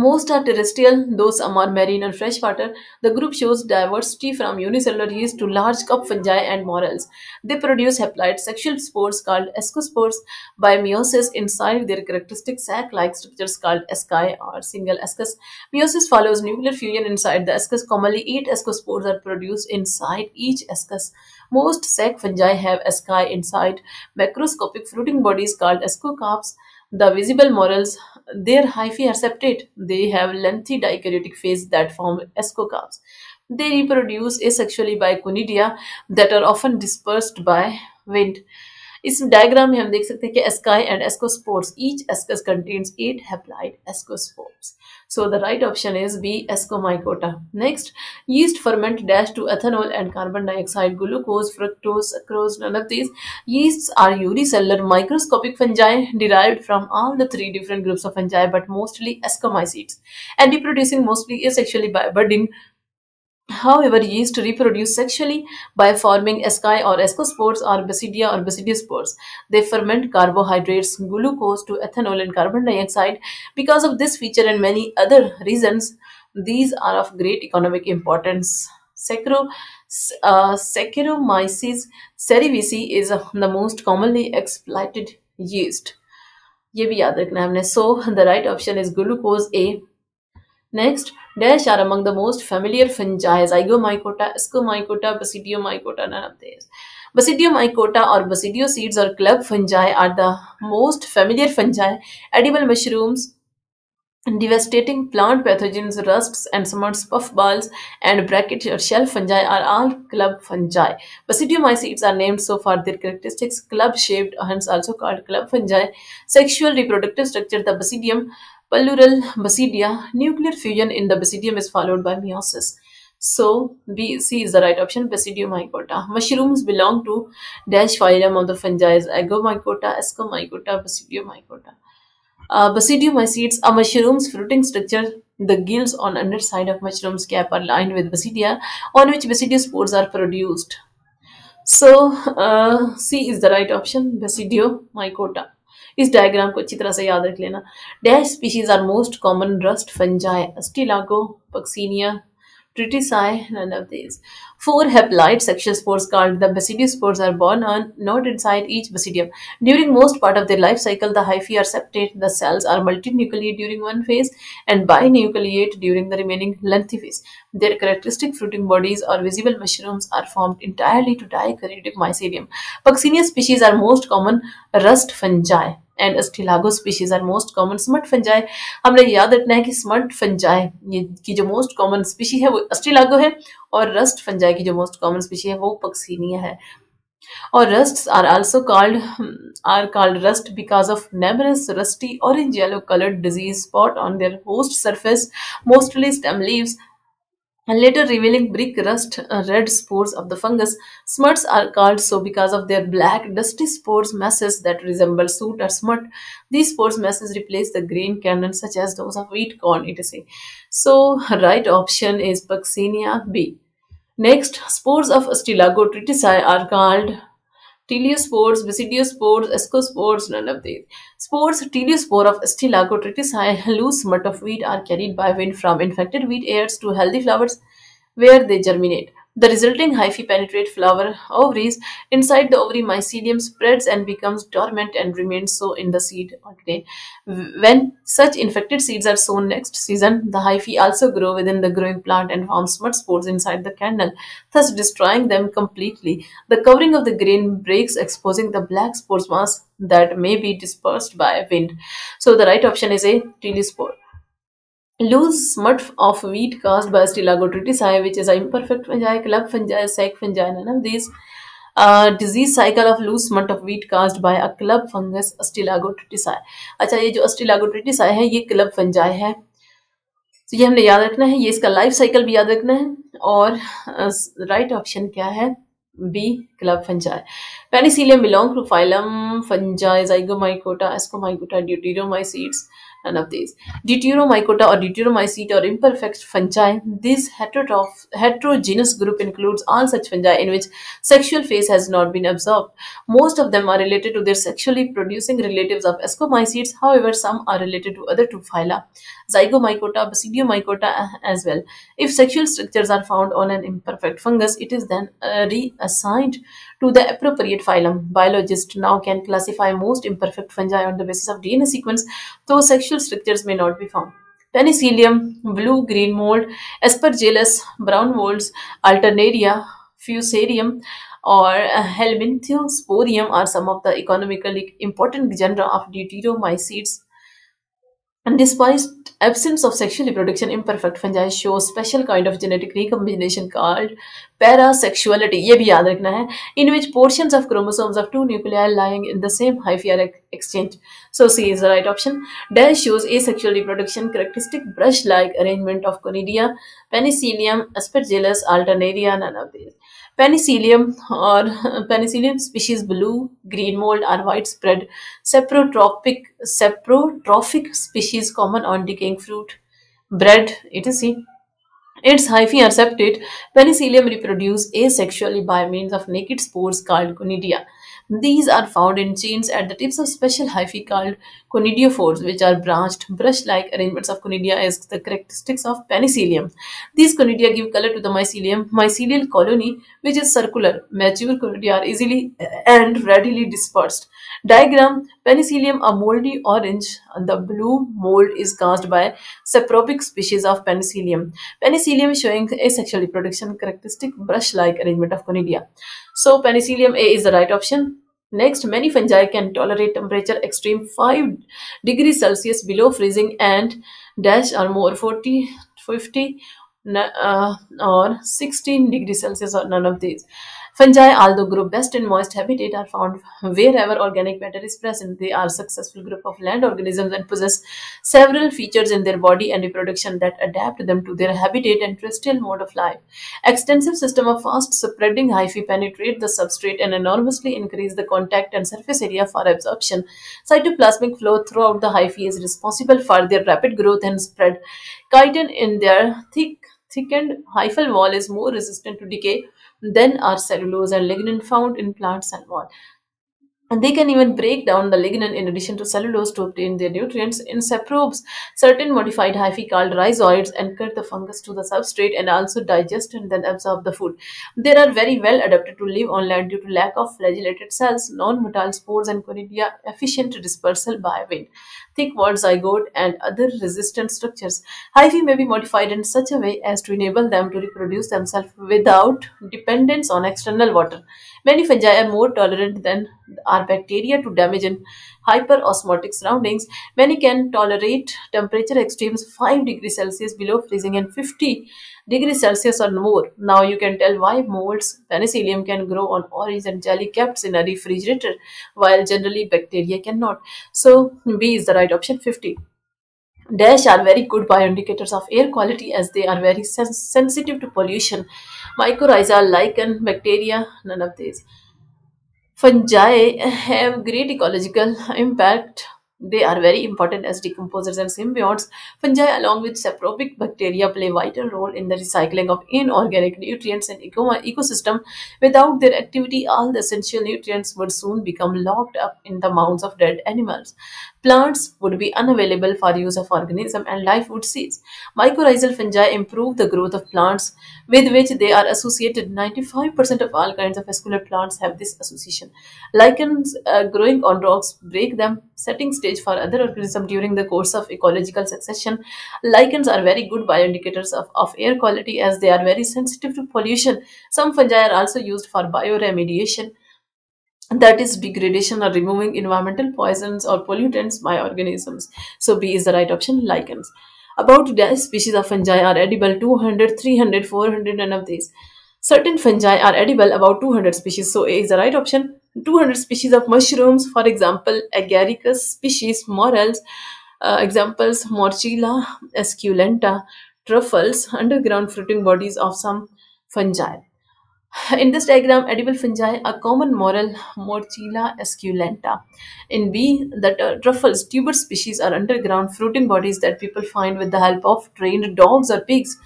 Most are terrestrial, though some are marine and freshwater. The group shows diversity from unicellular yeast to large cup fungi and morels. They produce haploid sexual spores called ascospores by meiosis inside their characteristic sac-like structures called asci or single ascus. Meiosis follows nuclear fusion inside the ascus. Commonly, 8 ascospores are produced inside each ascus. Most sac fungi have asci inside macroscopic fruiting bodies called ascocarps. The visible morels, their hyphae are septate. They have lengthy dikaryotic phase that form ascocarps. They reproduce asexually by conidia that are often dispersed by wind. इस diagram में हम देख सकते हैं कि asci and ascospores. Each ascus contains 8 haploid ascospores. So the right option is B, Ascomycota. Next, yeast ferment dash to ethanol and carbon dioxide, glucose, fructose, sucrose, none of these. Yeasts are unicellular microscopic fungi derived from all the three different groups of fungi but mostly ascomycetes and reproducing mostly asexually by budding However, yeast reproduce sexually by forming asci or ascospores or basidia or basidiospores. They ferment carbohydrates, glucose to ethanol and carbon dioxide. Because of this feature and many other reasons, these are of great economic importance. Saccharomyces cerevisiae is the most commonly exploited yeast. ये भी याद रखना हमने. So the right option is glucose A. Next, dash are among the most familiar fungi: Zygomycota, Ascomycota, Basidiomycota. None of these. Basidiomycota or basidio seeds or club fungi are the most familiar fungi. Edible mushrooms, devastating plant pathogens, rusks and smut's puffballs, and bracket or shell fungi are all club fungi. Basidiomycetes are named so for their characteristics. Club-shaped, hence also called club fungi. Sexual reproductive structure: the basidium, pleural basidia. Nuclear fusion in the basidium is followed by meiosis. So BC is the right option, Basidiomycota. Mushrooms belong to dash phylum of the fungi: Zygomycota, Ascomycota, Basidiomycota. Basidiomycetes are mushrooms. Fruiting structure: the gills on underside of mushrooms cap are lined with basidia, on which basidiospores are produced. So C is the right option, Basidiomycota. इस diagram को अच्छी तरह से याद रख लेना. Dash species are most common rust fungi: Ustilago, Puccinia, tritici. None of these. Four haploid sexual spores called the basidiospores are born on, not inside, each basidium. During most part of their life cycle, the hyphae are septate. The cells are multinucleate during one phase and binucleate during the remaining lengthy phase. Their characteristic fruiting bodies or visible mushrooms are formed entirely to diacaryotic mycelium. Puccinia species are most common rust fungi and Ustilago species are most common smut fungi. हमने याद रखना है कि smut fungi की जो most common species है वो Ustilago है और rust fungi की जो most common species है वो Puccinia है. और rusts are also called rust because of numerous rusty orange yellow colored disease spot on their host surface, mostly stem leaves, and later revealing brick rust red spores of the fungus. Smuts are called so because of their black dusty spores masses that resemble soot or smut. These spores masses replace the grain kernels such as those of wheat, corn, etc. So right option is Puccinia B. Next, spores of Ustilago tritici are called teleospores, basidiospores, ascospores. None of these. Spores, teleospore of Ustilago tritici, loose smut of wheat, are carried by wind from infected wheat ears to healthy flowers where they germinate. The resulting hyphae penetrate flower ovaries. Inside the ovary, mycelium spreads and becomes dormant and remains so in the seed all day. When such infected seeds are sown next season, the hyphae also grow within the growing plant and form smut spores inside the kernel, thus destroying them completely. The covering of the grain breaks, exposing the black spores mass that may be dispersed by wind. So the right option is a teleospore. Loose smut of wheat caused by Ustilago tritici, which is imperfect fungi, club fungi, sac fungi. None of these. Disease cycle of loose smut of wheat caused by a club fungus, Ustilago tritici. अच्छा, ये जो Ustilago tritici है ये club fungi है, तो ये हमने याद रखना है. ये इसका लाइफ साइकिल भी याद रखना है. और राइट ऑप्शन क्या है? B, club fungi. Penicillium belong to phylum fungi: Zygomycota, Ascomycota, Deuteromycetes. None of these. Deuteromycota or deuteromycete or imperfect fungi. This heterogeneous group includes all such fungi in which sexual phase has not been observed. Most of them are related to their sexually producing relatives of Ascomycetes. However, some are related to other two phyla: Zygomycota, Basidiomycota as well. If sexual structures are found on an imperfect fungus, it is then reassigned to the appropriate phylum. Biologists now can classify most imperfect fungi on the basis of DNA sequence, though sexual structures may not be found. Penicillium, blue-green mold, Aspergillus, brown molds, Alternaria, Fusarium, or Helminthosporium are some of the economically important genera of deuteromycetes. And despite absence of sexual reproduction, imperfect fungi show special kind of genetic recombination called parasexuality. ये भी याद रखना है. In which portions of chromosomes of two nuclei lying in the same hyphae are exchanged. So C is the right option. Dash shows asexual reproduction characteristic brush-like arrangement of conidia: Penicillium, Aspergillus, Alternaria. None of these. Penicillium or Penicillium species blue-green mold are widespread saprotrophic species common on decaying fruit, bread, etc. Its hyphae are septate. Penicillium reproduce asexually by means of naked spores called conidia. These are found in chains at the tips of special hyphae called conidiophores, which are branched, brush-like arrangements of conidia as the characteristics of penicillium. These conidia give color to the mycelium, mycelial colony, which is circular. Mature conidia are easily and readily dispersed. Diagram: Penicillium a moldy orange. The blue mold is caused by sapropic species of penicillium. Penicillium showing asexual reproduction characteristic brush-like arrangement of conidia. So penicillium A is the right option. Next, many fungi can tolerate temperature extreme 5 degrees Celsius below freezing and dash or more 40, 50 or 16 degrees Celsius or none of these. Fungi, although grow best in moist habitat, are found wherever organic matter is present. They are a successful group of land organisms and possess several features in their body and reproduction that adapt them to their habitat and terrestrial mode of life. Extensive system of fast-spreading hyphae penetrate the substrate and enormously increase the contact and surface area for absorption. Cytoplasmic flow throughout the hyphae is responsible for their rapid growth and spread. Chitin in their thickened hyphal wall is more resistant to decay than are cellulose and lignin found in plant cell wall. And they can even break down the lignin in addition to cellulose to obtain their nutrients. In saprobes, certain modified hyphae called rhizoids anchor the fungus to the substrate and also digest and then absorb the food. They are very well adapted to live on land due to lack of flagellated cells, non-motile spores and conidia, efficient dispersal by wind, thick walled zygote and other resistant structures. Hyphae may be modified in such a way as to enable them to reproduce themselves without dependence on external water. Many fungi are more tolerant than are bacteria to damage in hyperosmotic surroundings. Many can tolerate temperature extremes 5 degrees Celsius below freezing and 50 degrees Celsius or more. Now you can tell why molds penicillium can grow on orange and jelly kept in a refrigerator, while generally bacteria cannot. So B is the right option. 50. Dash are very good bioindicators of air quality as they are very sensitive to pollution. Mycorrhiza, lichen, bacteria, none of these. Fungi have great ecological impact. They are very important as decomposers and symbionts. Fungi, along with sapropic bacteria, play a vital role in the recycling of inorganic nutrients in ecosystem. Without their activity, all the essential nutrients would soon become locked up in the mounds of dead animals. Plants would be unavailable for use of organism and life would cease. Mycorrhizal fungi improve the growth of plants with which they are associated. 95% of all kinds of vascular plants have this association. Lichens growing on rocks break them, setting stage for other organisms during the course of ecological succession. Lichens are very good bioindicators of air quality as they are very sensitive to pollution. Some fungi are also used for bioremediation, that is degradation or removing environmental poisons or pollutants by organisms. So B is the right option, lichens. About dash species of fungi are edible, 200, 300, 400, none of these. Certain fungi are edible, about 200 species, so A is the right option. 200 species of mushrooms, for example, Agaricus species, morels, examples, Morchella esculenta, truffles, underground fruiting bodies of some fungi. In this diagram, edible fungi, a common morel, Morchella esculenta. In B, that truffles, tuber species are underground fruiting bodies that people find with the help of trained dogs or pigs.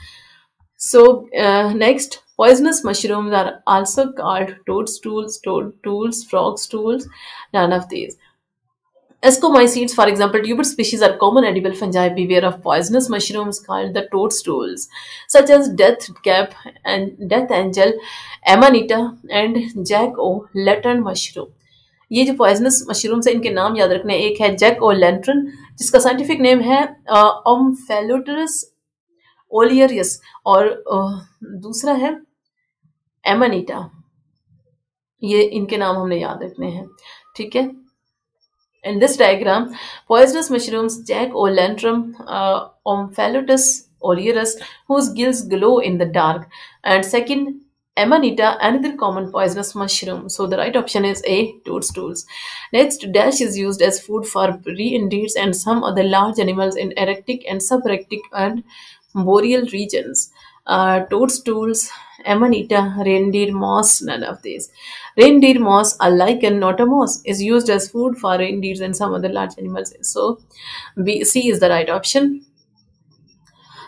So next, poisonous mushrooms are also called toadstools, frog's stools, none of these. Ascomycetes, for example, tuber species are common edible fungi. Beware of poisonous mushrooms called the toadstools, such as death cap and death angel, Amanita and jack-o' lantern mushroom. ये जो poisonous mushrooms हैं, इनके नाम याद रखने. एक है jack-o' lantern, जिसका scientific name है Omphalotus olivaceus, और दूसरा है Amanita. ये इनके नाम हमने याद रखने हैं, ठीक है. In this diagram, poisonous mushrooms, jack-o'-lantern, Omphalotus olivaceus, whose gills glow in the dark. And second, Amanita, another common poisonous mushroom. So the right option is A, toadstools. Next, dash is used as food for reindeers and some other large animals in Arctic and subarctic and boreal regions. Toadstools, Amanita, reindeer moss, none of these. Reindeer moss, a lichen, not a moss, is used as food for reindeers and some other large animals. So, C is the right option.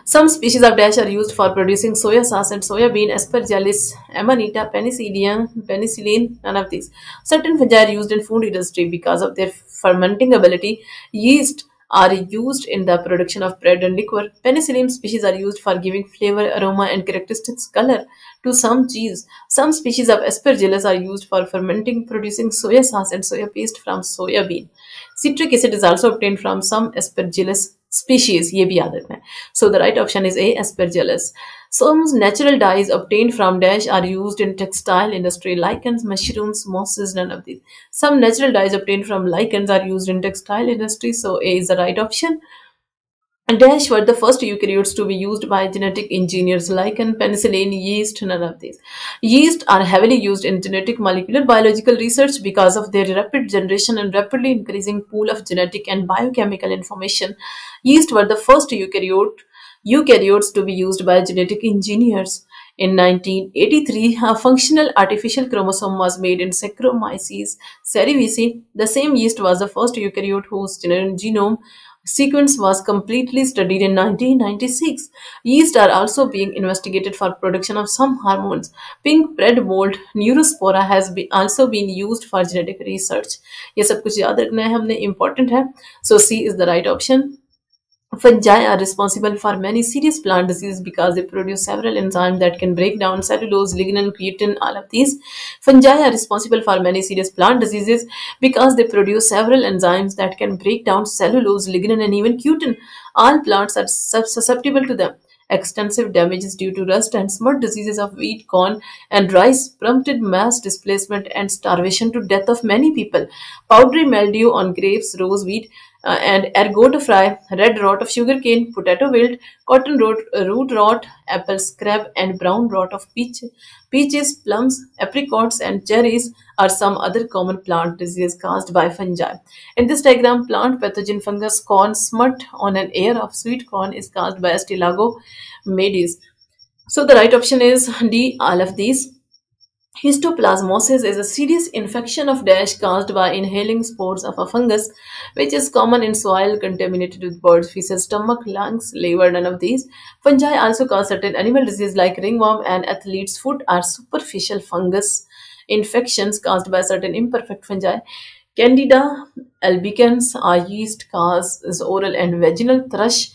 Some species of dash are used for producing soya sauce and soya bean, Aspergillus, Amanita, Penicillium, penicillin, none of these. Certain fungi are used in food industry because of their fermenting ability. Yeast are used in the production of bread and liquor. Penicillium species are used for giving flavor, aroma, and characteristics color to some cheese. Some species of Aspergillus are used for fermenting, producing soya sauce and soya paste from soya bean. Citric acid is also obtained from some Aspergillus species. ये भी याद रखना है. So the right option is A, Aspergillus. Some natural dyes obtained from dash are used in textile industry. Lichens, mushrooms, mosses, none of these. Some natural dyes obtained from lichens are used in textile industry. So A is the right option. Dash were the first eukaryotes to be used by genetic engineers. Lichen, penicillin, yeast, none of these. Yeast are heavily used in genetic molecular biological research because of their rapid generation and rapidly increasing pool of genetic and biochemical information. Yeast were the first eukaryotes to be used by genetic engineers. In 1983, a functional artificial chromosome was made in Saccharomyces cerevisiae. The same yeast was the first eukaryote whose genome sequence was completely studied in 1996. Yeast are also being investigated for production of some hormones. Pink bread mold neurospora has also been used for genetic research. ये सब कुछ याद रखना है हमने, important है. So C is the right option. Fungi are responsible for many serious plant diseases because they produce several enzymes that can break down cellulose, lignin, keratin, all of these. Fungi are responsible for many serious plant diseases because they produce several enzymes that can break down cellulose, lignin, and even keratin. All plants are susceptible to them. Extensive damages due to rust and smut diseases of wheat, corn, and rice prompted mass displacement and starvation to death of many people. Powdery mildew on grapes, rose wheat, and ergot fry, red rot of sugarcane, potato wilt, cotton rot, root rot, apple scab, and brown rot of peaches, plums, apricots, and cherries are some other common plant diseases caused by fungi. In this diagram, plant pathogen fungus corn smut on an ear of sweet corn is caused by Ustilago tritici. So the right option is D, all of these. Histoplasmosis is a serious infection of dash caused by inhaling spores of a fungus, which is common in soil contaminated with birds, feces, stomach, lungs, liver, none of these. Fungi also cause certain animal diseases like ringworm and athlete's foot are superficial fungus infections caused by certain imperfect fungi. Candida albicans are yeast causes oral and vaginal thrush,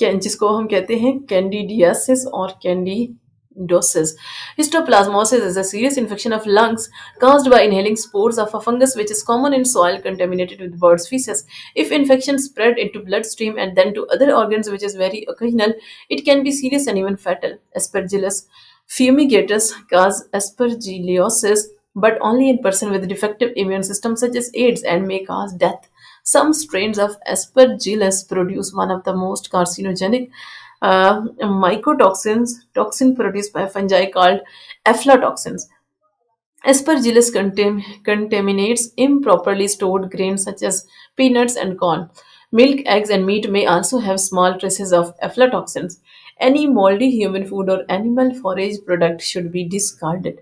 जिसको हम कहते हैं candidiasis और candidosis. Histoplasmosis is a serious infection of lungs caused by inhaling spores of a fungus which is common in soil contaminated with birds' feces. If infection spread into bloodstream and then to other organs, which is very occasional, it can be serious and even fatal. Aspergillus fumigatus cause aspergillosis, but only in person with defective immune system such as AIDS, and may cause death. Some strains of Aspergillus produce one of the most carcinogenic mycotoxin produced by fungi called aflatoxins. Aspergillus contaminates improperly stored grains such as peanuts and corn. Milk, eggs, and meat may also have small traces of aflatoxins. Any moldy human food or animal forage product should be discarded.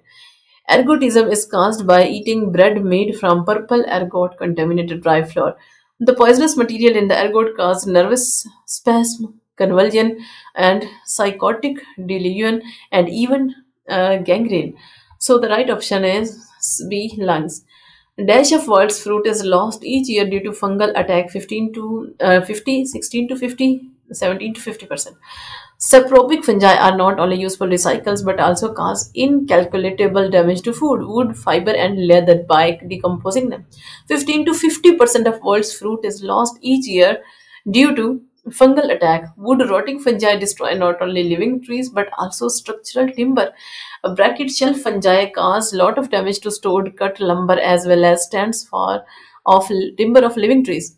Ergotism is caused by eating bread made from purple ergot contaminated dry flour. The poisonous material in the ergot causes nervous spasm, convulsion, and psychotic delusion, and even gangrene. So the right option is B, lungs. Dash of world's fruit is lost each year due to fungal attack 16 to 50, 17 to 50%. Saprobic fungi are not only useful recycles but also cause incalculable damage to food, wood, fiber, and leather by decomposing them. 15 to 50% of world's fruit is lost each year due to fungal attack. Wood rotting fungi destroy not only living trees but also structural timber. Bracket shelf fungi cause lot of damage to stored cut lumber as well as stands of timber of living trees.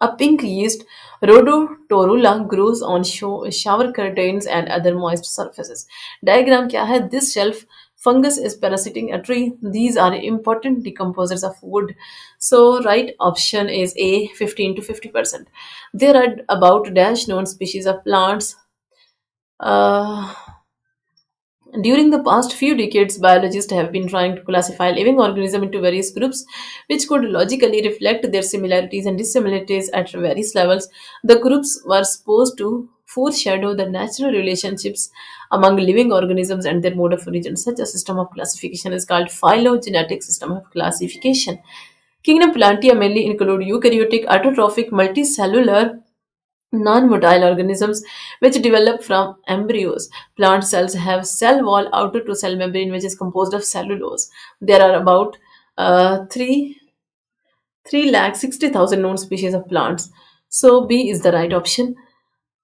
A pink yeast, Rhodotorula, grows on shower curtains and other moist surfaces. Diagram क्या है? This shelf fungus is parasiting a tree. These are important decomposers of wood. So right option is A, 15 to 50%. There are about dash known species of plants. During the past few decades, biologists have been trying to classify living organisms into various groups which could logically reflect their similarities and dissimilarities at various levels. The groups were supposed to Fourth, shadow the natural relationships among living organisms and their mode of origin. Such a system of classification is called phylogenetic system of classification. Kingdom Plantia mainly include eukaryotic, autotrophic, multicellular, non-motile organisms which develop from embryos. Plant cells have cell wall outer to cell membrane which is composed of cellulose. There are about 360,000 known species of plants. So B is the right option.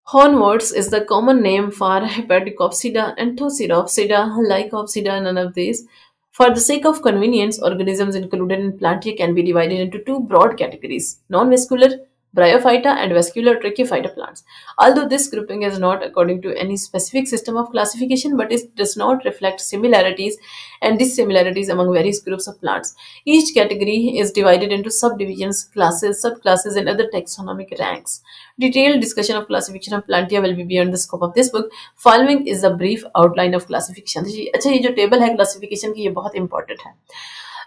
Hornworts is the common name for Hepaticopsida, Anthoceropsida, Lycopsida, none of these. For the sake of convenience, organisms included in Plantia can be divided into two broad categories: non-vascular bryophyta and vascular trichophyta plants. Although this grouping is not according to any specific system of classification, but it does not reflect similarities and dissimilarities among various groups of plants. Each category is divided into subdivisions, classes, subclasses, and other taxonomic ranks. Detailed discussion of classification of Plantia will be beyond the scope of this book. Following is the brief outline of classification. अच्छा, ये जो table है classification की, ये बहुत important है.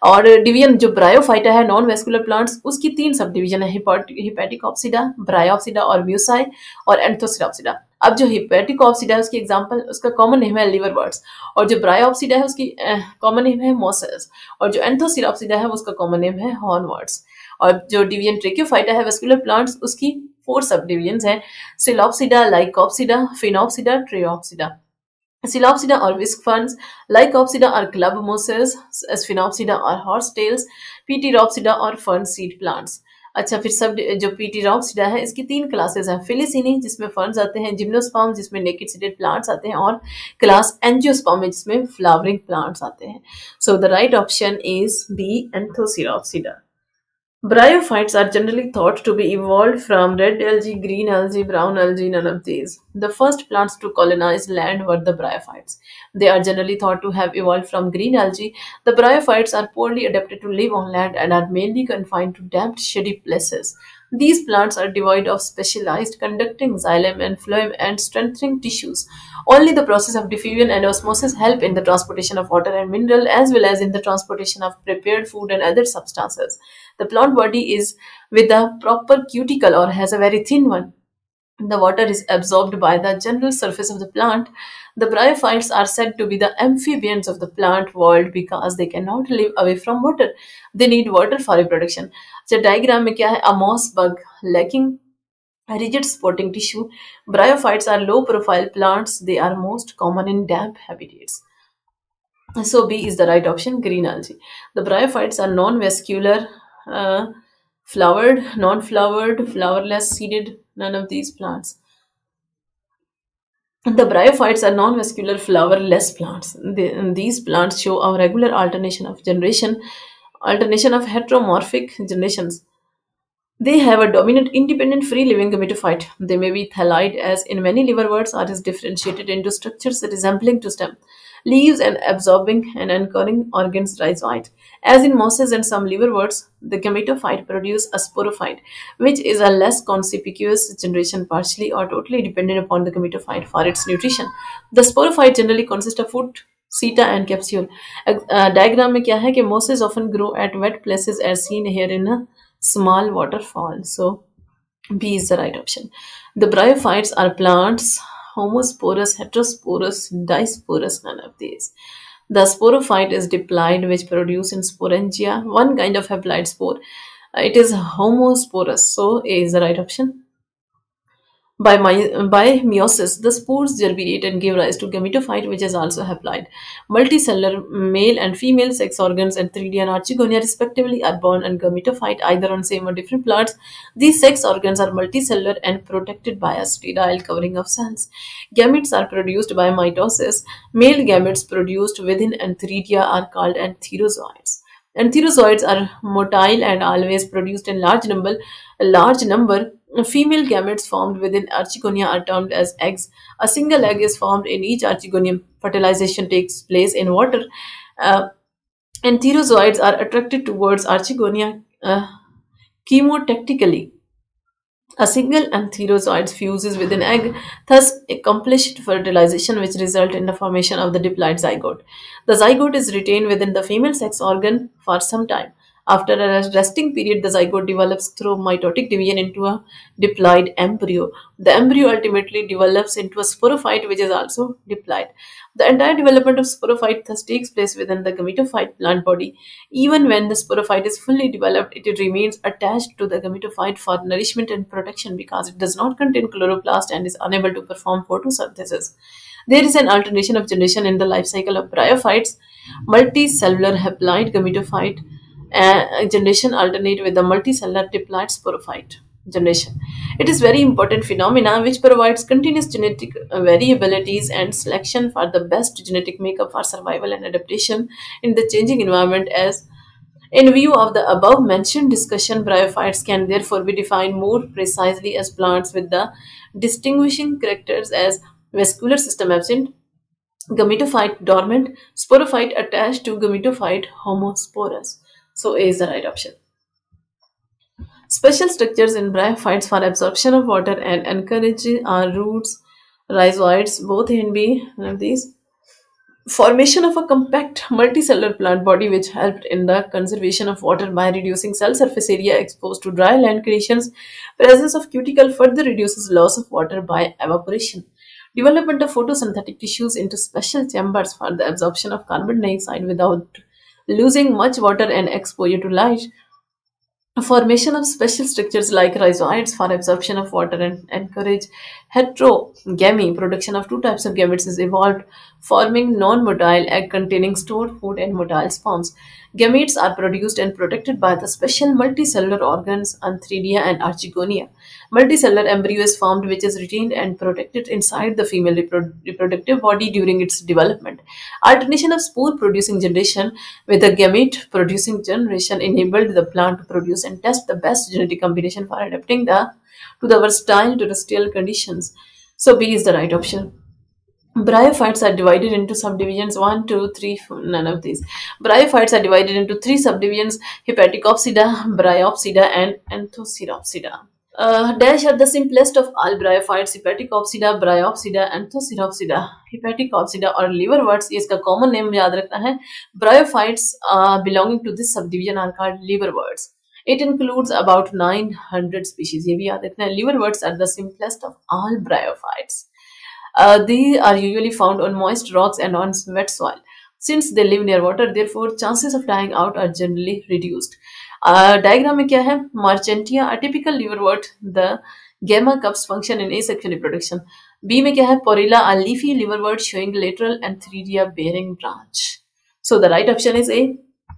और division जो ब्रायोफाइटा है, नॉन वेस्कुलर प्लांट्स, उसकी तीन सब डिवीजन है: हिपेटिकॉप्सिडा, ब्रायोप्सिडा और म्यूसाई और एंथोसिडॉप्सिडा. अब जो हिपेटिकॉप्सिडा है उसकी एग्जांपल, उसका कॉमन नेम है लिवरवर्ट्स, और जो ब्रायोप्सिडा है उसकी कॉमन नेम है मोसेस, और जो एंथोसिडॉप्सिडा है उसका कॉमन नेम है हॉर्नवर्ट्स. और जो डिवीजन ट्रिकियोफाइटा है वेस्कुलर प्लांट्स, उसकी फोर सब डिवीजन है: psilopsida, lycopsida, sphenopsida, pteropsida. Silopsida or whisk ferns, Lycopsida or club mosses, Sphenopsida or horsetails, Pteropsida और fern seed plants. अच्छा, फिर सब जो Pteropsida है इसकी तीन क्लासेस हैं: Felicini जिसमें ferns आते हैं, Gymnosperm जिसमें naked seeded plants आते हैं, और क्लास Angiosperm जिसमें flowering plants आते हैं. So the right option is B, Anthoceropsida. Bryophytes are generally thought to be evolved from red algae, green algae, brown algae, none of these. The first plants to colonize land were the bryophytes. They are generally thought to have evolved from green algae. The bryophytes are poorly adapted to live on land and are mainly confined to damp, shady places. These plants are devoid of specialized conducting xylem and phloem and strengthening tissues. Only the process of diffusion and osmosis help in the transportation of water and mineral, as well as in the transportation of prepared food and other substances. The plant body is with a proper cuticle or has a very thin one. The water is absorbed by the general surface of the plant. The bryophytes are said to be the amphibians of the plant world because they cannot live away from water. They need water for reproduction. So diagram में क्या है? A moss bug lacking rigid supporting tissue. Bryophytes are low profile plants. They are most common in damp habitats. So B is the right option, green algae. The bryophytes are non-vascular, flowered, non-flowered, flowerless, seeded, none of these plants. The bryophytes are non-vascular, flowerless plants. These plants show a regular alternation of heteromorphic generations. They have a dominant, independent, free-living gametophyte. They may be thalloid, as in many liverworts, or is differentiated into structures resembling to stem, leaves, and absorbing and anchoring organs, rhizoid. As in mosses and some liverworts, the gametophyte produce a sporophyte, which is a less conspicuous generation, partially or totally dependent upon the gametophyte for its nutrition. The sporophyte generally consists of fruit, seta and capsule. Diagram में क्या है कि mosses often grow at wet places as seen here in a small waterfall. So B is the right option. The bryophytes are plants, homosporous, heterosporous, disporous, none of these. The sporophyte is diploid, which produce in sporangia one kind of haploid spore. It is homosporous, so A is the right option. By meiosis, the spores germinate and give rise to gametophyte, which is also haploid. Multicellular male and female sex organs and 3D and archigonia respectively are born on gametophyte, either on same or different plants. These sex organs are multicellular and protected by a sterile covering of cells. Gametes are produced by mitosis. Male gametes produced within antheridia are called antherozoids. Antherozoids are motile and always produced in large number. Female gametes formed within archigonia are termed as eggs. A single egg is formed in each archigonium. Fertilization takes place in water. Antherozoids are attracted towards archigonia chemotactically. A single antherozoid fuses with an egg, thus accomplished fertilization, which results in the formation of the diploid zygote. The zygote is retained within the female sex organ for some time. After a resting period, the zygote develops through mitotic division into a diploid embryo. The embryo ultimately develops into a sporophyte, which is also diploid. The entire development of sporophyte thus takes place within the gametophyte plant body. Even when the sporophyte is fully developed, it remains attached to the gametophyte for nourishment and protection because it does not contain chloroplast and is unable to perform photosynthesis. There is an alternation of generation in the life cycle of bryophytes. Multicellular haploid gametophyte generation alternate with the multicellular diploid sporophyte generation. It is very important phenomena which provides continuous genetic variabilities and selection for the best genetic makeup for survival and adaptation in the changing environment. As in view of the above mentioned discussion, bryophytes can therefore be defined more precisely as plants with the distinguishing characters as vascular system absent, gametophyte dormant, sporophyte attached to gametophyte homosporous. So A is the right option. Special structures in bryophytes for absorption of water and encouraging are roots, rhizoids, both A and B, one of these. Formation of a compact multicellular plant body which helped in the conservation of water by reducing cell surface area exposed to dry land conditions. Presence of cuticle further reduces loss of water by evaporation. Development of photosynthetic tissues into special chambers for the absorption of carbon dioxide without losing much water and exposure to light. Formation of special structures like rhizoids for absorption of water and encourage heterogamy. Production of two types of gametes is evolved, forming non-motile egg containing stored food and motile sperms. Gametes are produced and protected by the special multicellular organs anthridia and archegonia. Multicellular embryo is formed, which is retained and protected inside the female reproductive body during its development. Alternation of spore-producing generation with the gamete-producing generation enabled the plant to produce and test the best genetic combination for adapting to the versatile terrestrial conditions. So B is the right option. Bryophytes are divided into subdivisions 1, 2, 3, none of these. Bryophytes are divided into three subdivisions: Hepaticopsida, Bryopsida, and Anthoceropsida. Dash are the simplest of all bryophytes: Hepaticopsida, Bryopsida, Anthoceropsida. Hepaticopsida or liverworts, इसका common name याद रखना है. Bryophytes belonging to this subdivision are called liverworts. It includes about 900 species. ये भी याद रखना है. Liverworts are the simplest of all bryophytes. They are usually found on moist rocks and on wet soil. Since they live near water, therefore chances of dying out are generally reduced. Diagram में क्या है? Marchantia, a typical liverwort. The gamma cups function in asexual reproduction. B में क्या है? Porilla, a leafy liverwort showing lateral anthridia bearing branch. So the right option is A,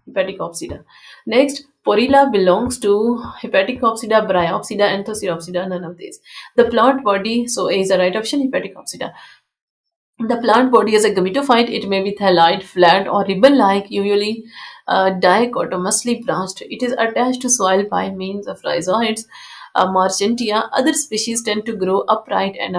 Hepaticopsida. Next, Porilla belongs to Hepaticopsida, Bryopsida, Anthoceropsida, none of these. The plant body, so A is the right option, Hepaticopsida. The plant body is a gametophyte. It may be thalloid, flat, or ribbon-like, usually dichotomously branched. It is attached to soil by means of rhizoids. Marchantia. Other species tend to grow upright and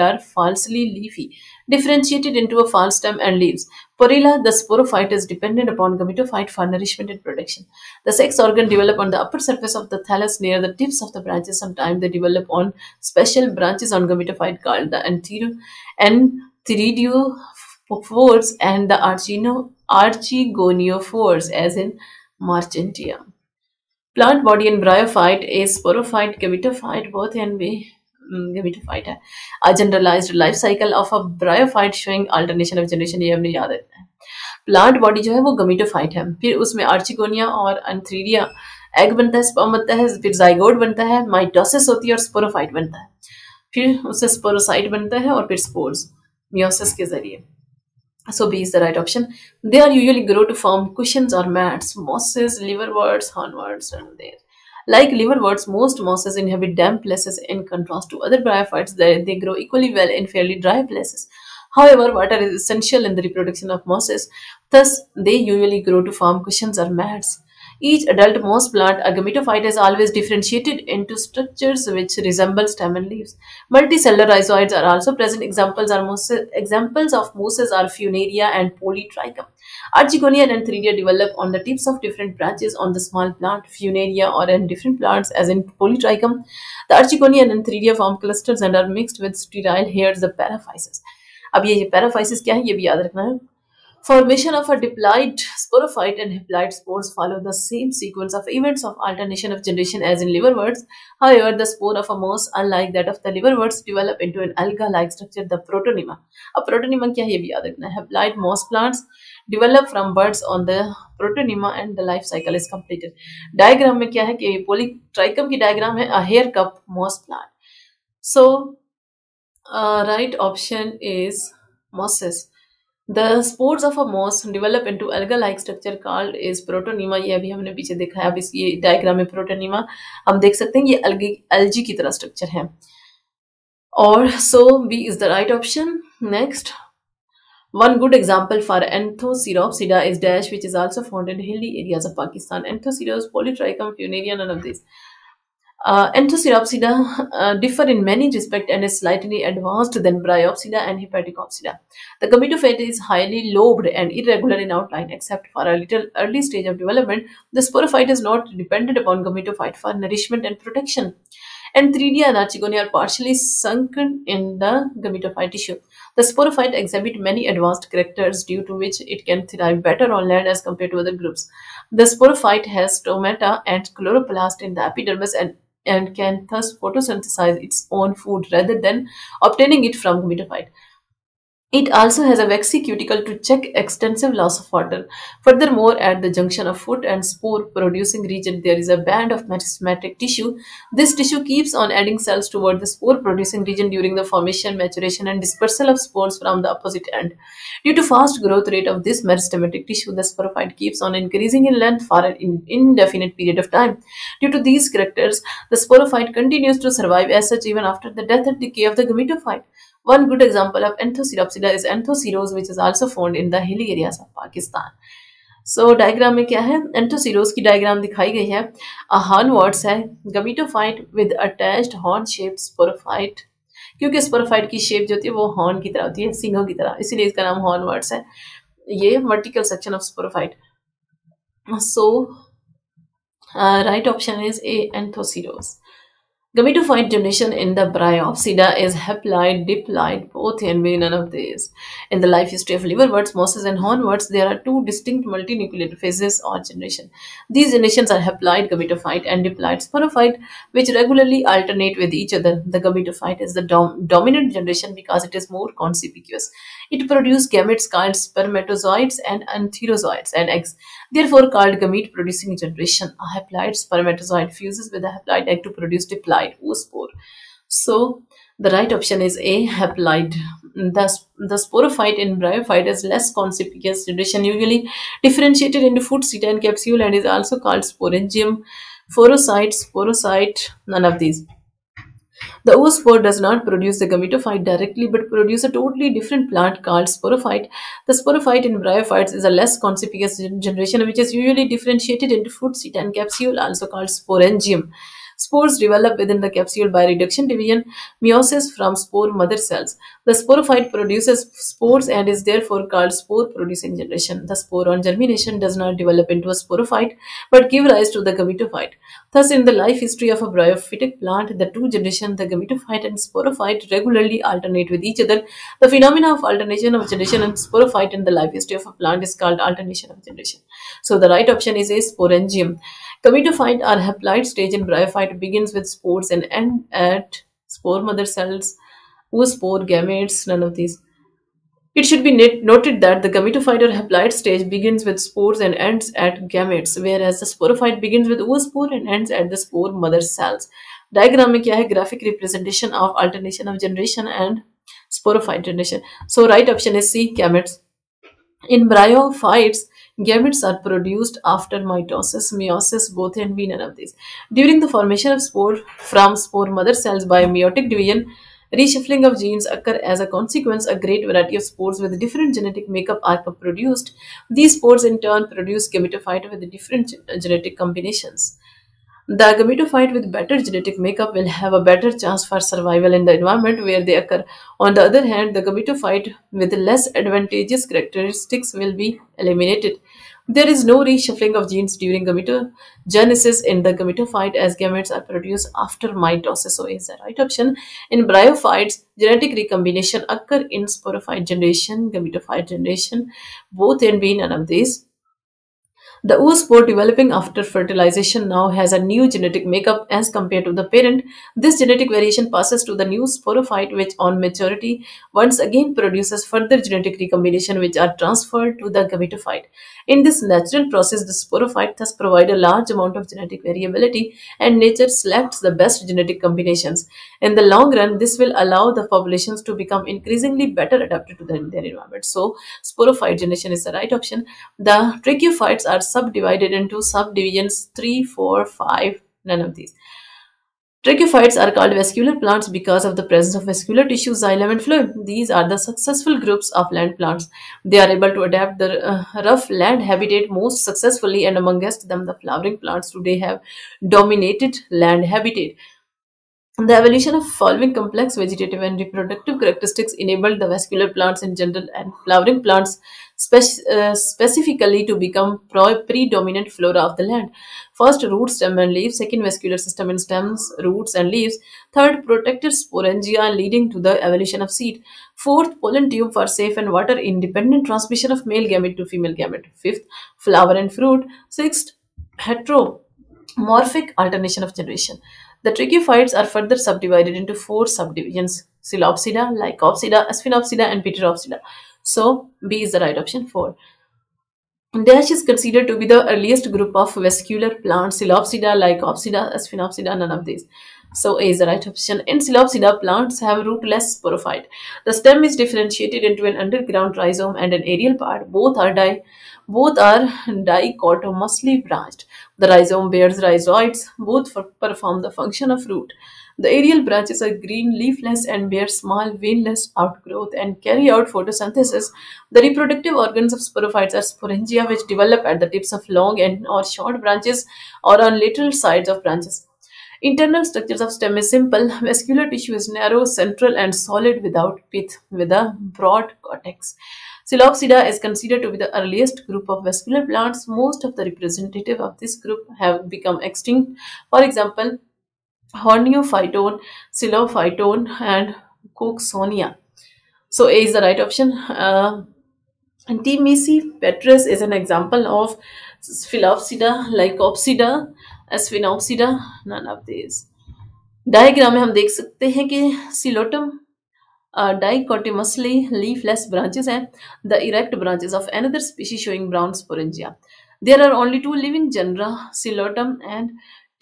are falsely leafy, differentiated into a false stem and leaves. Porilla, the sporophyte, is dependent upon gametophyte for nourishment and protection. The sex organ develop on the upper surface of the thallus near the tips of the branches. Sometimes they develop on special branches on gametophyte called the antheridophores and the archigoniophores, as in Marchantia. Plant body in bryophyte is sporophyte, gametophyte, both and B gametophyte है. A generalized life cycle of a bryophyte showing alternation of generation, ये हमने याद रखना है. Plant body जो है वो gametophyte है, फिर उसमें archegonia और anthridia egg बनता है, sperm बनता है, फिर zygote बनता है, mitosis होती है और sporophyte बनता है, फिर उससे sporocyte बनता है और फिर spores meiosis के जरिए. So B is the right option. They are usually grow to form cushions or mats. Mosses, liverworts, hornworts are there. Like liverworts, most mosses inhabit damp places. In contrast to other bryophytes, they grow equally well in fairly dry places. However, water is essential in the reproduction of mosses. Thus, they usually grow to form cushions or mats. Each adult moss plant, a gametophyte, is always differentiated into structures which resemble stem and leaves. Multicellular rhizoids are also present. Examples of mosses are Funaria and Polytrichum. Archegonia and Antheridia develop on the tips of different branches on the small plant. Funaria or in different plants, as in Polytrichum. The Archegonia and Antheridia form clusters and are mixed with sterile hairs, the paraphyses. अब ये paraphyses क्या है ये भी याद रखना है. Formation of a diploid sporophyte and haploid spores follow the same sequence of events of alternation of generation as in liverworts. However, the spore of a moss, unlike that of the liverworts, develop into an alga-like structure, the protonema. अब protonema क्या है ये भी याद रखना है. Haploid moss plants develop from buds on the protonema and the life cycle is completed. Diagram में क्या है कि polytrichum की diagram है a hair cup moss plant. So right option is mosses. The spores of a moss develop into alga-like structure called is protonema. ये अभी हमने पीछे देखा है. अब इस ये डायग्राम में प्रोटोनिमा हम देख सकते हैं, ये algae की तरह स्ट्रक्चर है. और so B is the right option. Next, one good example for Anthoceropsida is dash, which is also found in hilly areas of Pakistan. Anthoceros, Polytrichum, Funaria, none of these. Anthoceropsida differ in many respects and is slightly advanced than Bryopsida and Hepaticopsida. The gametophyte is highly lobed and irregular in outline. Except for a little early stage of development, the sporophyte is not dependent upon gametophyte for nourishment and protection. Anthridia and Archegona are partially sunken in the gametophyte tissue. The sporophyte exhibit many advanced characters due to which it can thrive better on land as compared to other groups. The sporophyte has stomata and chloroplast in the epidermis and can thus photosynthesize its own food rather than obtaining it from gametophyte. It also has a waxy cuticle to check extensive loss of water. Furthermore, at the junction of foot and spore producing region, there is a band of meristematic tissue. This tissue keeps on adding cells toward the spore producing region during the formation, maturation, and dispersal of spores from the opposite end. Due to fast growth rate of this meristematic tissue, the sporophyte keeps on increasing in length for an indefinite period of time. Due to these characters, the sporophyte continues to survive as such even after the death and decay of the gametophyte. One good example of Anthoceropsida is Anthoceros, which is also found in the hilly areas of Pakistan. So diagram में क्या है, Anthoceros की diagram दिखाई गई है. A hornworts है, gametophyte with attached horn-shaped sporophyte. क्योंकि sporophyte की shape जो होती है वो horn की तरह होती है, सिंगों की तरह, इसीलिए इसका नाम hornworts है. ये vertical section of sporophyte. So right option is A, Anthoceros. Gametophyte generation in the Bryopsida is haploid, diploid, both and none of these. In the life history of liverworts, mosses and hornworts, there are two distinct multinucleate phases or generation. These generations are haploid, gametophyte and diploid sporophyte, which regularly alternate with each other. The gametophyte is the dominant generation because it is more conspicuous. It produces gametes called spermatozoids and antherozoids and eggs, therefore called gamete producing generation. A haploid spermatozoid fuses with a haploid egg to produce diploid oospore. So the right option is A, haploid. The sporophyte in bryophyte is less conspicuous generation, usually differentiated into foot, seta and capsule, and is also called sporangium, forocyte, sporocyte, none of these. The oospore does not produce the gametophyte directly but produce a totally different plant called sporophyte. The sporophyte in bryophytes is a less conspicuous generation which is usually differentiated into foot, seta and capsule, also called sporangium. Spores develop within the capsule by reduction division, meiosis from spore mother cells. The sporophyte produces spores and is therefore called spore producing generation. The spore on germination does not develop into a sporophyte but give rise to the gametophyte. Thus, in the life history of a bryophytic plant, the two generations, the gametophyte and sporophyte, regularly alternate with each other. The phenomena of alternation of generation and sporophyte in the life history of a plant is called alternation of generation. So, the right option is A, sporangium. Gametophyte or haploid stage in bryophyte begins with spores and ends at spore mother cells, oospore, gametes, none of these. It should be noted that the gametophyte or haploid stage begins with spores and ends at gametes, whereas the sporophyte begins with oospore and ends at the spore mother cells. Diagram में क्या है, graphic representation of alternation of generation and sporophyte generation. So right option is C, gametes. In bryophytes, gametes are produced after mitosis, meiosis, both and none of these. During the formation of spore from spore mother cells by meiotic division, reshuffling of genes occur. As a consequence, a great variety of spores with different genetic makeup are produced. These spores in turn produce gametophyte with different genetic combinations. The gametophyte with better genetic makeup will have a better chance for survival in the environment where they occur. On the other hand, the gametophyte with less advantageous characteristics will be eliminated. There is no reshuffling of genes during gametogenesis in the gametophyte, as gametes are produced after mitosis, so is the right option. In bryophytes, genetic recombination occurs in sporophyte generation, gametophyte generation, both in bean and of these. The oospore developing after fertilization now has a new genetic makeup as compared to the parent. This genetic variation passes to the new sporophyte, which on maturity once again produces further genetic recombination, which are transferred to the gametophyte. In this natural process, the sporophyte thus provide a large amount of genetic variability, and nature selects the best genetic combinations. In the long run, this will allow the populations to become increasingly better adapted to their environment. So, sporophyte generation is the right option. The tracheophytes are subdivided into subdivisions 3, 4, 5, none of these. Tracheophytes are called vascular plants because of the presence of vascular tissue, xylem and phloem. These are the successful groups of land plants. They are able to adapt the rough land habitat most successfully, and amongst them the flowering plants today have dominated land habitat. The evolution of following complex vegetative and reproductive characteristics enabled the vascular plants in general and flowering plants specifically to become predominant flora of the land. First, root, stem and leaves. Second, vascular system in stems, roots and leaves. Third, protected sporangia leading to the evolution of seed. Fourth, pollen tube for safe and water independent transmission of male gamete to female gamete. Fifth, flower and fruit. Sixth, heteromorphic alternation of generation. The tracheophytes are further subdivided into 4 subdivisions: Coelopsida, Lycopsida, Asphenopsida and Pteropsida. So, B is the right option. 4. Dash is considered to be the earliest group of vascular plants: Coelopsida, Lycopsida, Asphenopsida, none of these. So, A is the right option. In Coelopsida, plants have rootless sporophyte. The stem is differentiated into an underground rhizome and an aerial part. Both are dichotomously branched. The rhizome bears rhizoids. Both perform the function of root. The aerial branches are green, leafless, and bear small, veinless outgrowth and carry out photosynthesis. The reproductive organs of sporophytes are sporangia, which develop at the tips of long and or short branches or on lateral sides of branches. Internal structures of stem is simple. Vascular tissue is narrow, central, and solid without pith, with a broad cortex. Coelopsida is considered to be the earliest group of vascular plants. Most of the representatives of this group have become extinct. For example, Horneophyton, Coelophyton, and Cooksonia. So, A is the right option. Antimisi petrus is an example of Coelopsida, Lycopsida, Asphenopsida, none of these. Diagram में हम देख सकते हैं कि Psilotum dichotomously leafless branches हैं, the erect branches of another species showing brown sporangia. There are only 2 living genera, Psilotum and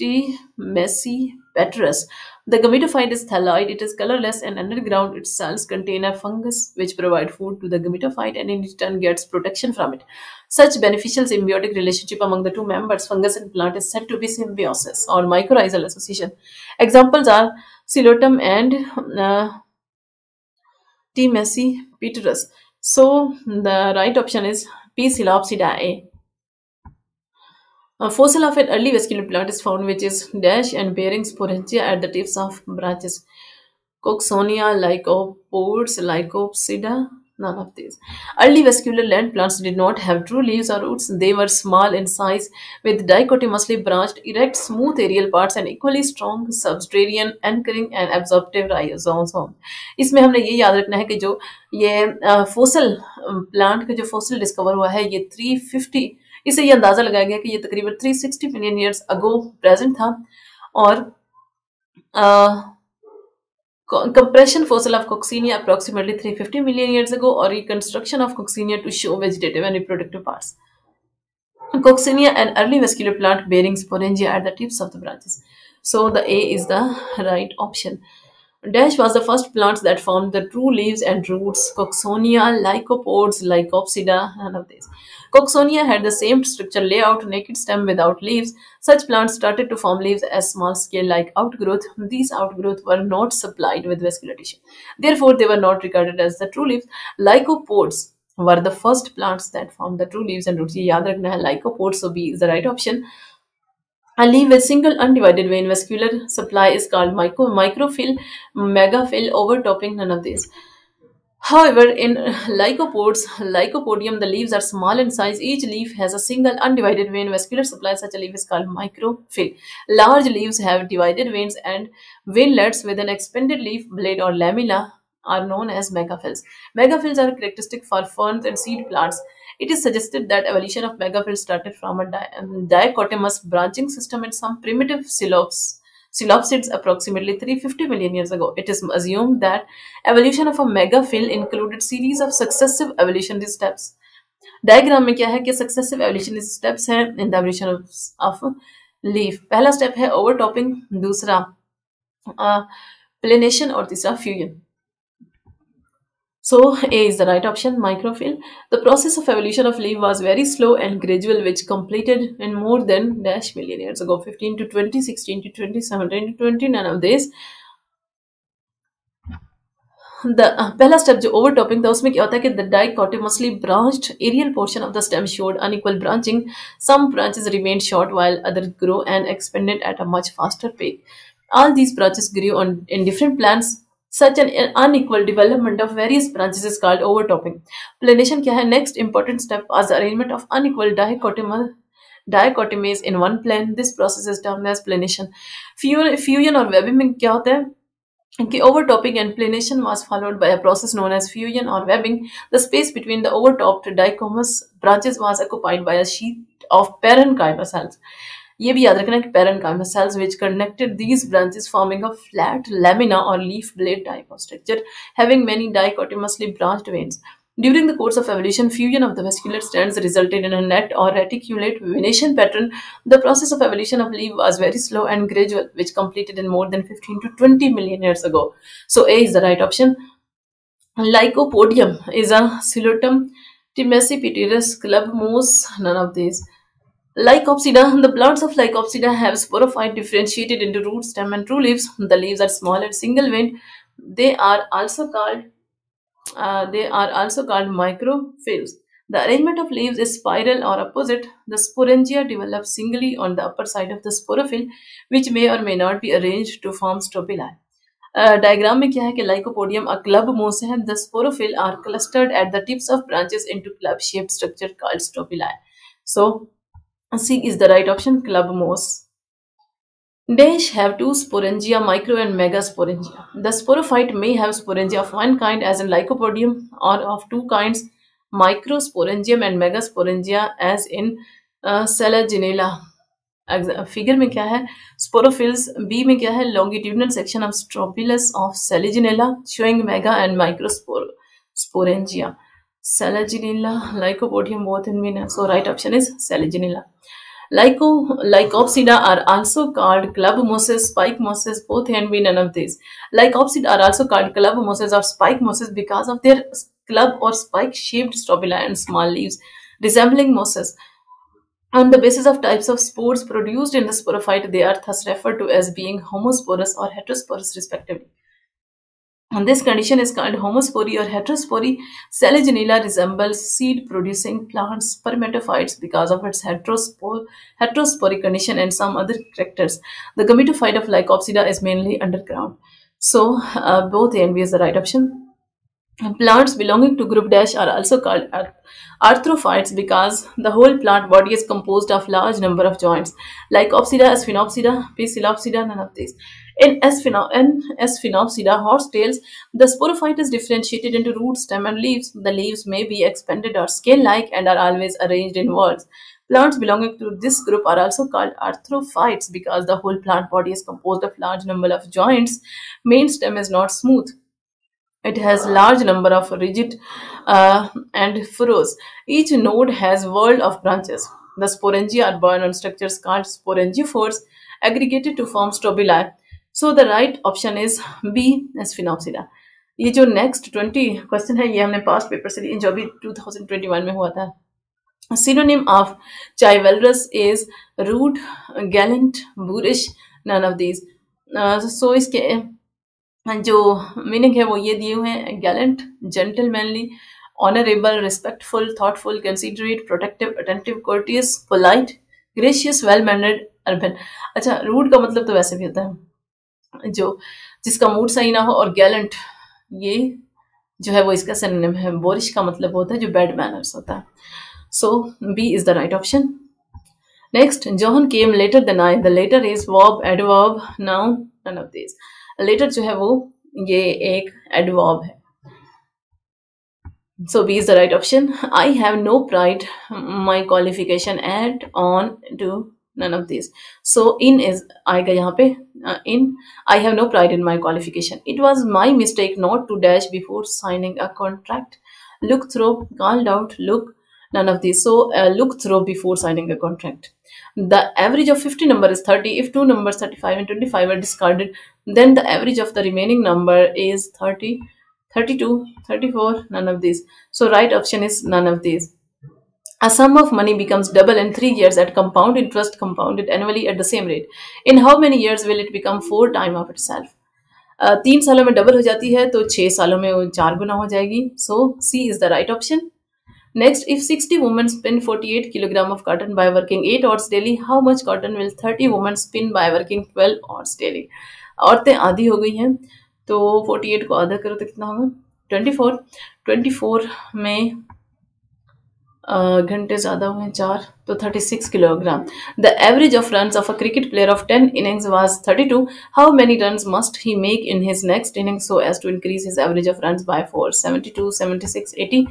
T. messipetrus. The gametophyte is thalloid. It is colorless and underground. Its cells contain a fungus which provide food to the gametophyte and in return gets protection from it. Such beneficial symbiotic relationship among the two members, fungus and plant, is said to be symbiosis or mycorrhizal association. Examples are Coelopsida and T. messipetrus. So the right option is P. Coelopsidae. A fossil of an early vascular plant is found, which is dash and bearing sporangia at the tips of branches. Cooksonia, Lycopods, Lycopsida, none of these. Early vascular land plants did not have true leaves or roots. They were small in size, with dichotomously branched, erect, smooth aerial parts and equally strong subterranean anchoring and absorptive rhizomes. इसमें हमने ये याद रखना है कि जो ये fossil plant का जो fossil discover हुआ है, ये 350 इससे यह अंदाजा लगाया गया कि यह तकरीबन 360 मिलियन ईयर्स अगो प्रेजेंट था. और compression fossil of Cooksonia approximately 350 million years ago और reconstruction of Cooksonia to show vegetative and reproductive parts. Cooksonia and early vascular plant bearing sporangia at the tips of the branches. So the A is the right option. Dash was the first plants that formed the true leaves and roots. Cooksonia, Lycopods, Lycopsida, none of these. Cooksonia had the same structure layout, naked stem without leaves. Such plants started to form leaves as small scale like outgrowth. These outgrowth were not supplied with vascular tissue. Therefore, they were not regarded as the true leaves. Lycopods were the first plants that formed the true leaves and roots. Yaad rakhna hai, Lycopods, so B is the right option. A leaf with single undivided vein vascular supply is called microphyll, megaphil, overtopping, none of these. However, in lycopods, Lycopodium, the leaves are small in size. Each leaf has a single undivided vein. Vascular supply such a leaf is called microphyll. Large leaves have divided veins and veinlets with an expanded leaf blade or lamella are known as megaphylls. Megaphylls are characteristic for ferns and seed plants. It is suggested that evolution of megaphylls started from a dichotomous branching system in some primitive coelopsids approximately 350 million years ago. It is assumed that evolution of a megaphyll included series of successive evolutionary steps. Diagram में क्या है कि successive evolutionary steps हैं in the evolution of leaf. पहला step है overtopping, दूसरा pollination और तीसरा fusion. So A is the right option, microphyll. The process of evolution of leaf was very slow and gradual, which completed in more than dash million years ago, 15 to 20, 16 to 20, 17 to 20. None of this. The पहला step जो overtopping था उसमें क्या होता है कि the dichotomously branched aerial portion of the stem showed unequal branching. Some branches remained short while others grew and expanded at a much faster pace. All these branches grew on in different plants. Such an unequal development of various branches is called overtopping. Plantation क्या है? Next important step was the arrangement of unequal dichotomies in one plane. This process is termed as plantation. Fusion और webbing में क्या होता है? कि overtopping and plantation was followed by a process known as fusion or webbing. The space between the overtopped dichotomous branches was occupied by a sheet of parenchyma cells. ये भी याद रखना कि parenchyma cells which connected these branches forming a flat lamina or leaf blade type of structure having many dichotomously branched veins. During the course of evolution, fusion of the vascular strands resulted in a net or reticulate venation pattern. The process of evolution of leaf was very slow and gradual, which completed in more than 15 to 20 million years ago. So A is the right option. Lycopodium is a Psilotum, Timacipterus, club moss, none of these. Lycopsida. The plants of Lycopsida have sporophyte differentiated into root, stem, and true leaves. The leaves are small and single-veined. They are also called microphyll. The arrangement of leaves is spiral or opposite. The sporangia develop singly on the upper side of the sporophyll, which may or may not be arranged to form strophyllae. Diagram में क्या है कि lycopodium a club मोस है. The sporophyll are clustered at the tips of branches into club-shaped structure called strophyllae. So C is the right option, club moss. Dash have two sporangia, micro and megasporangia. The sporophyte may have sporangia of one kind, as in Lycopodium, or of two kinds, microsporangium and megasporangia, as in Selaginella. Figure में क्या है? Sporophylls. B में क्या है? Longitudinal section of strophyllus of Selaginella, showing mega and microsporangia. Selaginella, Lycopodium, both in mean. So right option is Selaginella. Lycopsida are also called club mosses, spike mosses, both hand be none of these. Lycopsida are also called club mosses or spike mosses because of their club or spike shaped strophyllae and small leaves resembling mosses. On the basis of types of spores produced in the sporophyte, they are thus referred to as being homosporous or heterosporous respectively. And this condition is called homospory or heterospory. Selaginella resembles seed-producing plants, gametophytes, because of its heterospory condition and some other characters. The gametophyte of Lycopsida is mainly underground. So both A and B is the right option. Plants belonging to group dash are also called arthrophytes because the whole plant body is composed of large number of joints. Lycopsida, Asphenopsida, Psilopsida, none of these. In Asphenopsida, horsetails, the sporophyte is differentiated into root, stem, and leaves. The leaves may be expanded or scale-like and are always arranged in whorls. Plants belonging to this group are also called arthrophytes because the whole plant body is composed of large number of joints. Main stem is not smooth. It has large number of ridges and furrows. Each node has whorl of branches. The sporangia are borne on structures called sporangiophores, aggregated to form strophyllae. So the right option is B, Asphenopsida. ये जो next 20 question है ये हमने past paper से लिए जो भी 2021 में हुआ था. Synonym of chivalrous is rude, gallant, boorish, none of these. So इसके जो मीनिंग है वो ये दिए हुए हैं: gallant, gentlemanly, honourable, respectful, thoughtful, considerate, protective, attentive, courteous, polite, gracious, well mannered, urban. अच्छा, रूड का मतलब तो वैसे भी होता है जो जिसका मूड सही ना हो, और गैलेंट ये जो है वो इसका सिनोनिम है। बोरिश का मतलब होता है जो बैड मैनर्स होता है। So B is the right option. Next, John came later than I, the later is verb adverb noun none of this. Later जो है वो ये एक एडवर्ब है। So B is the right option. I have no pride. My qualification add on to none of these. So in is आएगा यहाँ पे in. I have no pride in my qualification. It was my mistake not to dash before signing a contract. Look through, called out, look none of these. So look through before signing a contract. The average of 50 number is 30. If two numbers 35 and 25 are discarded, then the average of the remaining number is 30. 32, 34, none of these. So right option is none of these. A sum of money becomes double in 3 years at compound interest compounded annually at the same rate. In how many years will it become 4 times of itself? 3 सालों में double हो जाती है तो 6 सालों में वो 4 गुना हो जाएगी। So C is the right option. Next, if 60 women spin 48 kilogram of cotton by working 8 hours daily, how much cotton will 30 women spin by working 12 hours daily? औरतें आधी हो गई हैं तो 48 को आधा करो तो कितना होगा 24। 24 में घंटे ज़्यादा हुए 4 तो 36 kilogram. The average of runs of a cricket player of 10 innings was 32। How many runs must he make in his next innings so as to increase his average of runs by 4? 72, 76, 80,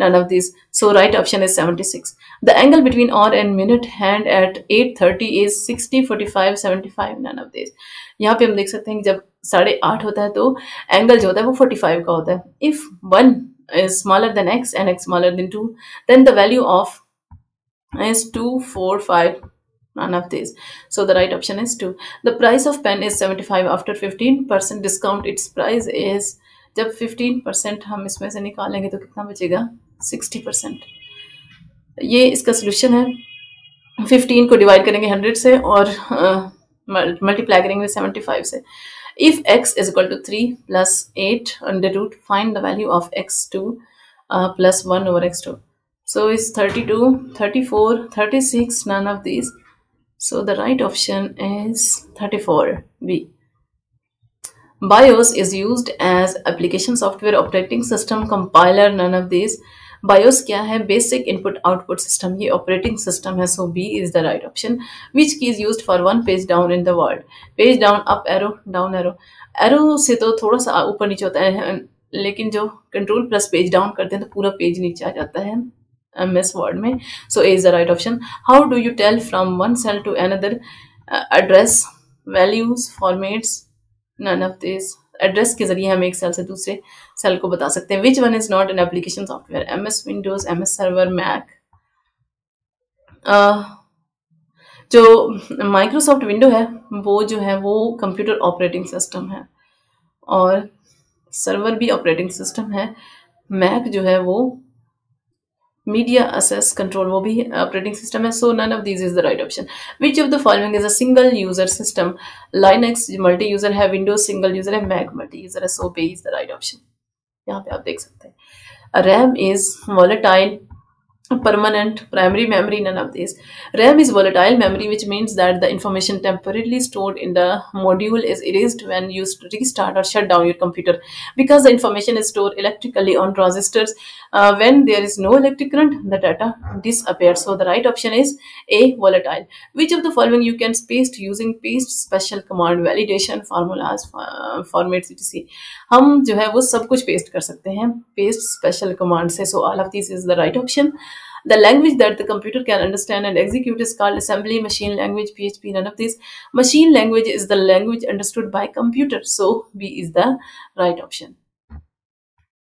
none of this. So right option is 76। The angle between hour and minute hand at 8:30 is 60, 45, 75, none of this. यहाँ पे हम देख सकते हैं कि जब 8:30 होता है तो एंगल जो होता है वो 45 का होता है। If 1 is smaller than x and x smaller than 2, then the value of is 2, 4, 5, none of these. So the right option is 2. The price of pen is 75 after 15% discount. Its price is, जब 15% हम इसमें से निकालेंगे तो कितना बचेगा 60%। ये इसका सोल्यूशन है। 15 को डिवाइड करेंगे 100 से और मल्टीप्लाई करेंगे 75 से। If x is equal to 3 plus 8 under root, find the value of x2 plus 1 over x2. So it's 32, 34, 36, none of these. So the right option is 34, B. BIOS is used as application software, operating system, compiler, none of these. BIOS क्या है? Basic input output system, ये operating system है। So B is the right option. Which key is used for one page down in the world? Page down, up arrow, down arrow. Arrow से तो थोड़ा सा ऊपर नीचे होता है लेकिन जो कंट्रोल प्लस पेज डाउन करते हैं तो पूरा पेज नीचे आ जाता है एमएस वर्ड में। So A is the right option. How do you tell from one cell to another? Address, values, formats, none of this. Address के जरिए हम एक सेल से दूसरे सेल को बता सकते हैं। Which one is not an application software? MS Windows, MS server, Mac. जो माइक्रोसॉफ्ट विंडो है वो जो है वो कंप्यूटर ऑपरेटिंग सिस्टम है और सर्वर भी ऑपरेटिंग सिस्टम है। मैक जो है वो मीडिया एक्सेस कंट्रोल, वो भी ऑपरेटिंग सिस्टम है। So none of these is the right option. Which of the following is a single user system? Linux multi user है, विंडोज सिंगल यूजर है, Mac multi user है। So B is the right option. यहाँ पे आप देख सकते हैं RAM is volatile, permanent, primary memory, none of this. RAM is volatile memory which means that the information temporarily stored in the module is erased when you restart और shut down your computer because the information is stored electrically on transistors. When there is no electric current the data disappears. So the right option is A, volatile. Which of the following you can paste using paste special command? Validation, formulas, format, etc. हम जो है वो सब कुछ paste कर सकते हैं paste special command से। So all of this is the right option. The language that the computer can understand and execute is called assembly, machine language, PHP, none of these. Machine language is the language understood by computer. So B is the right option.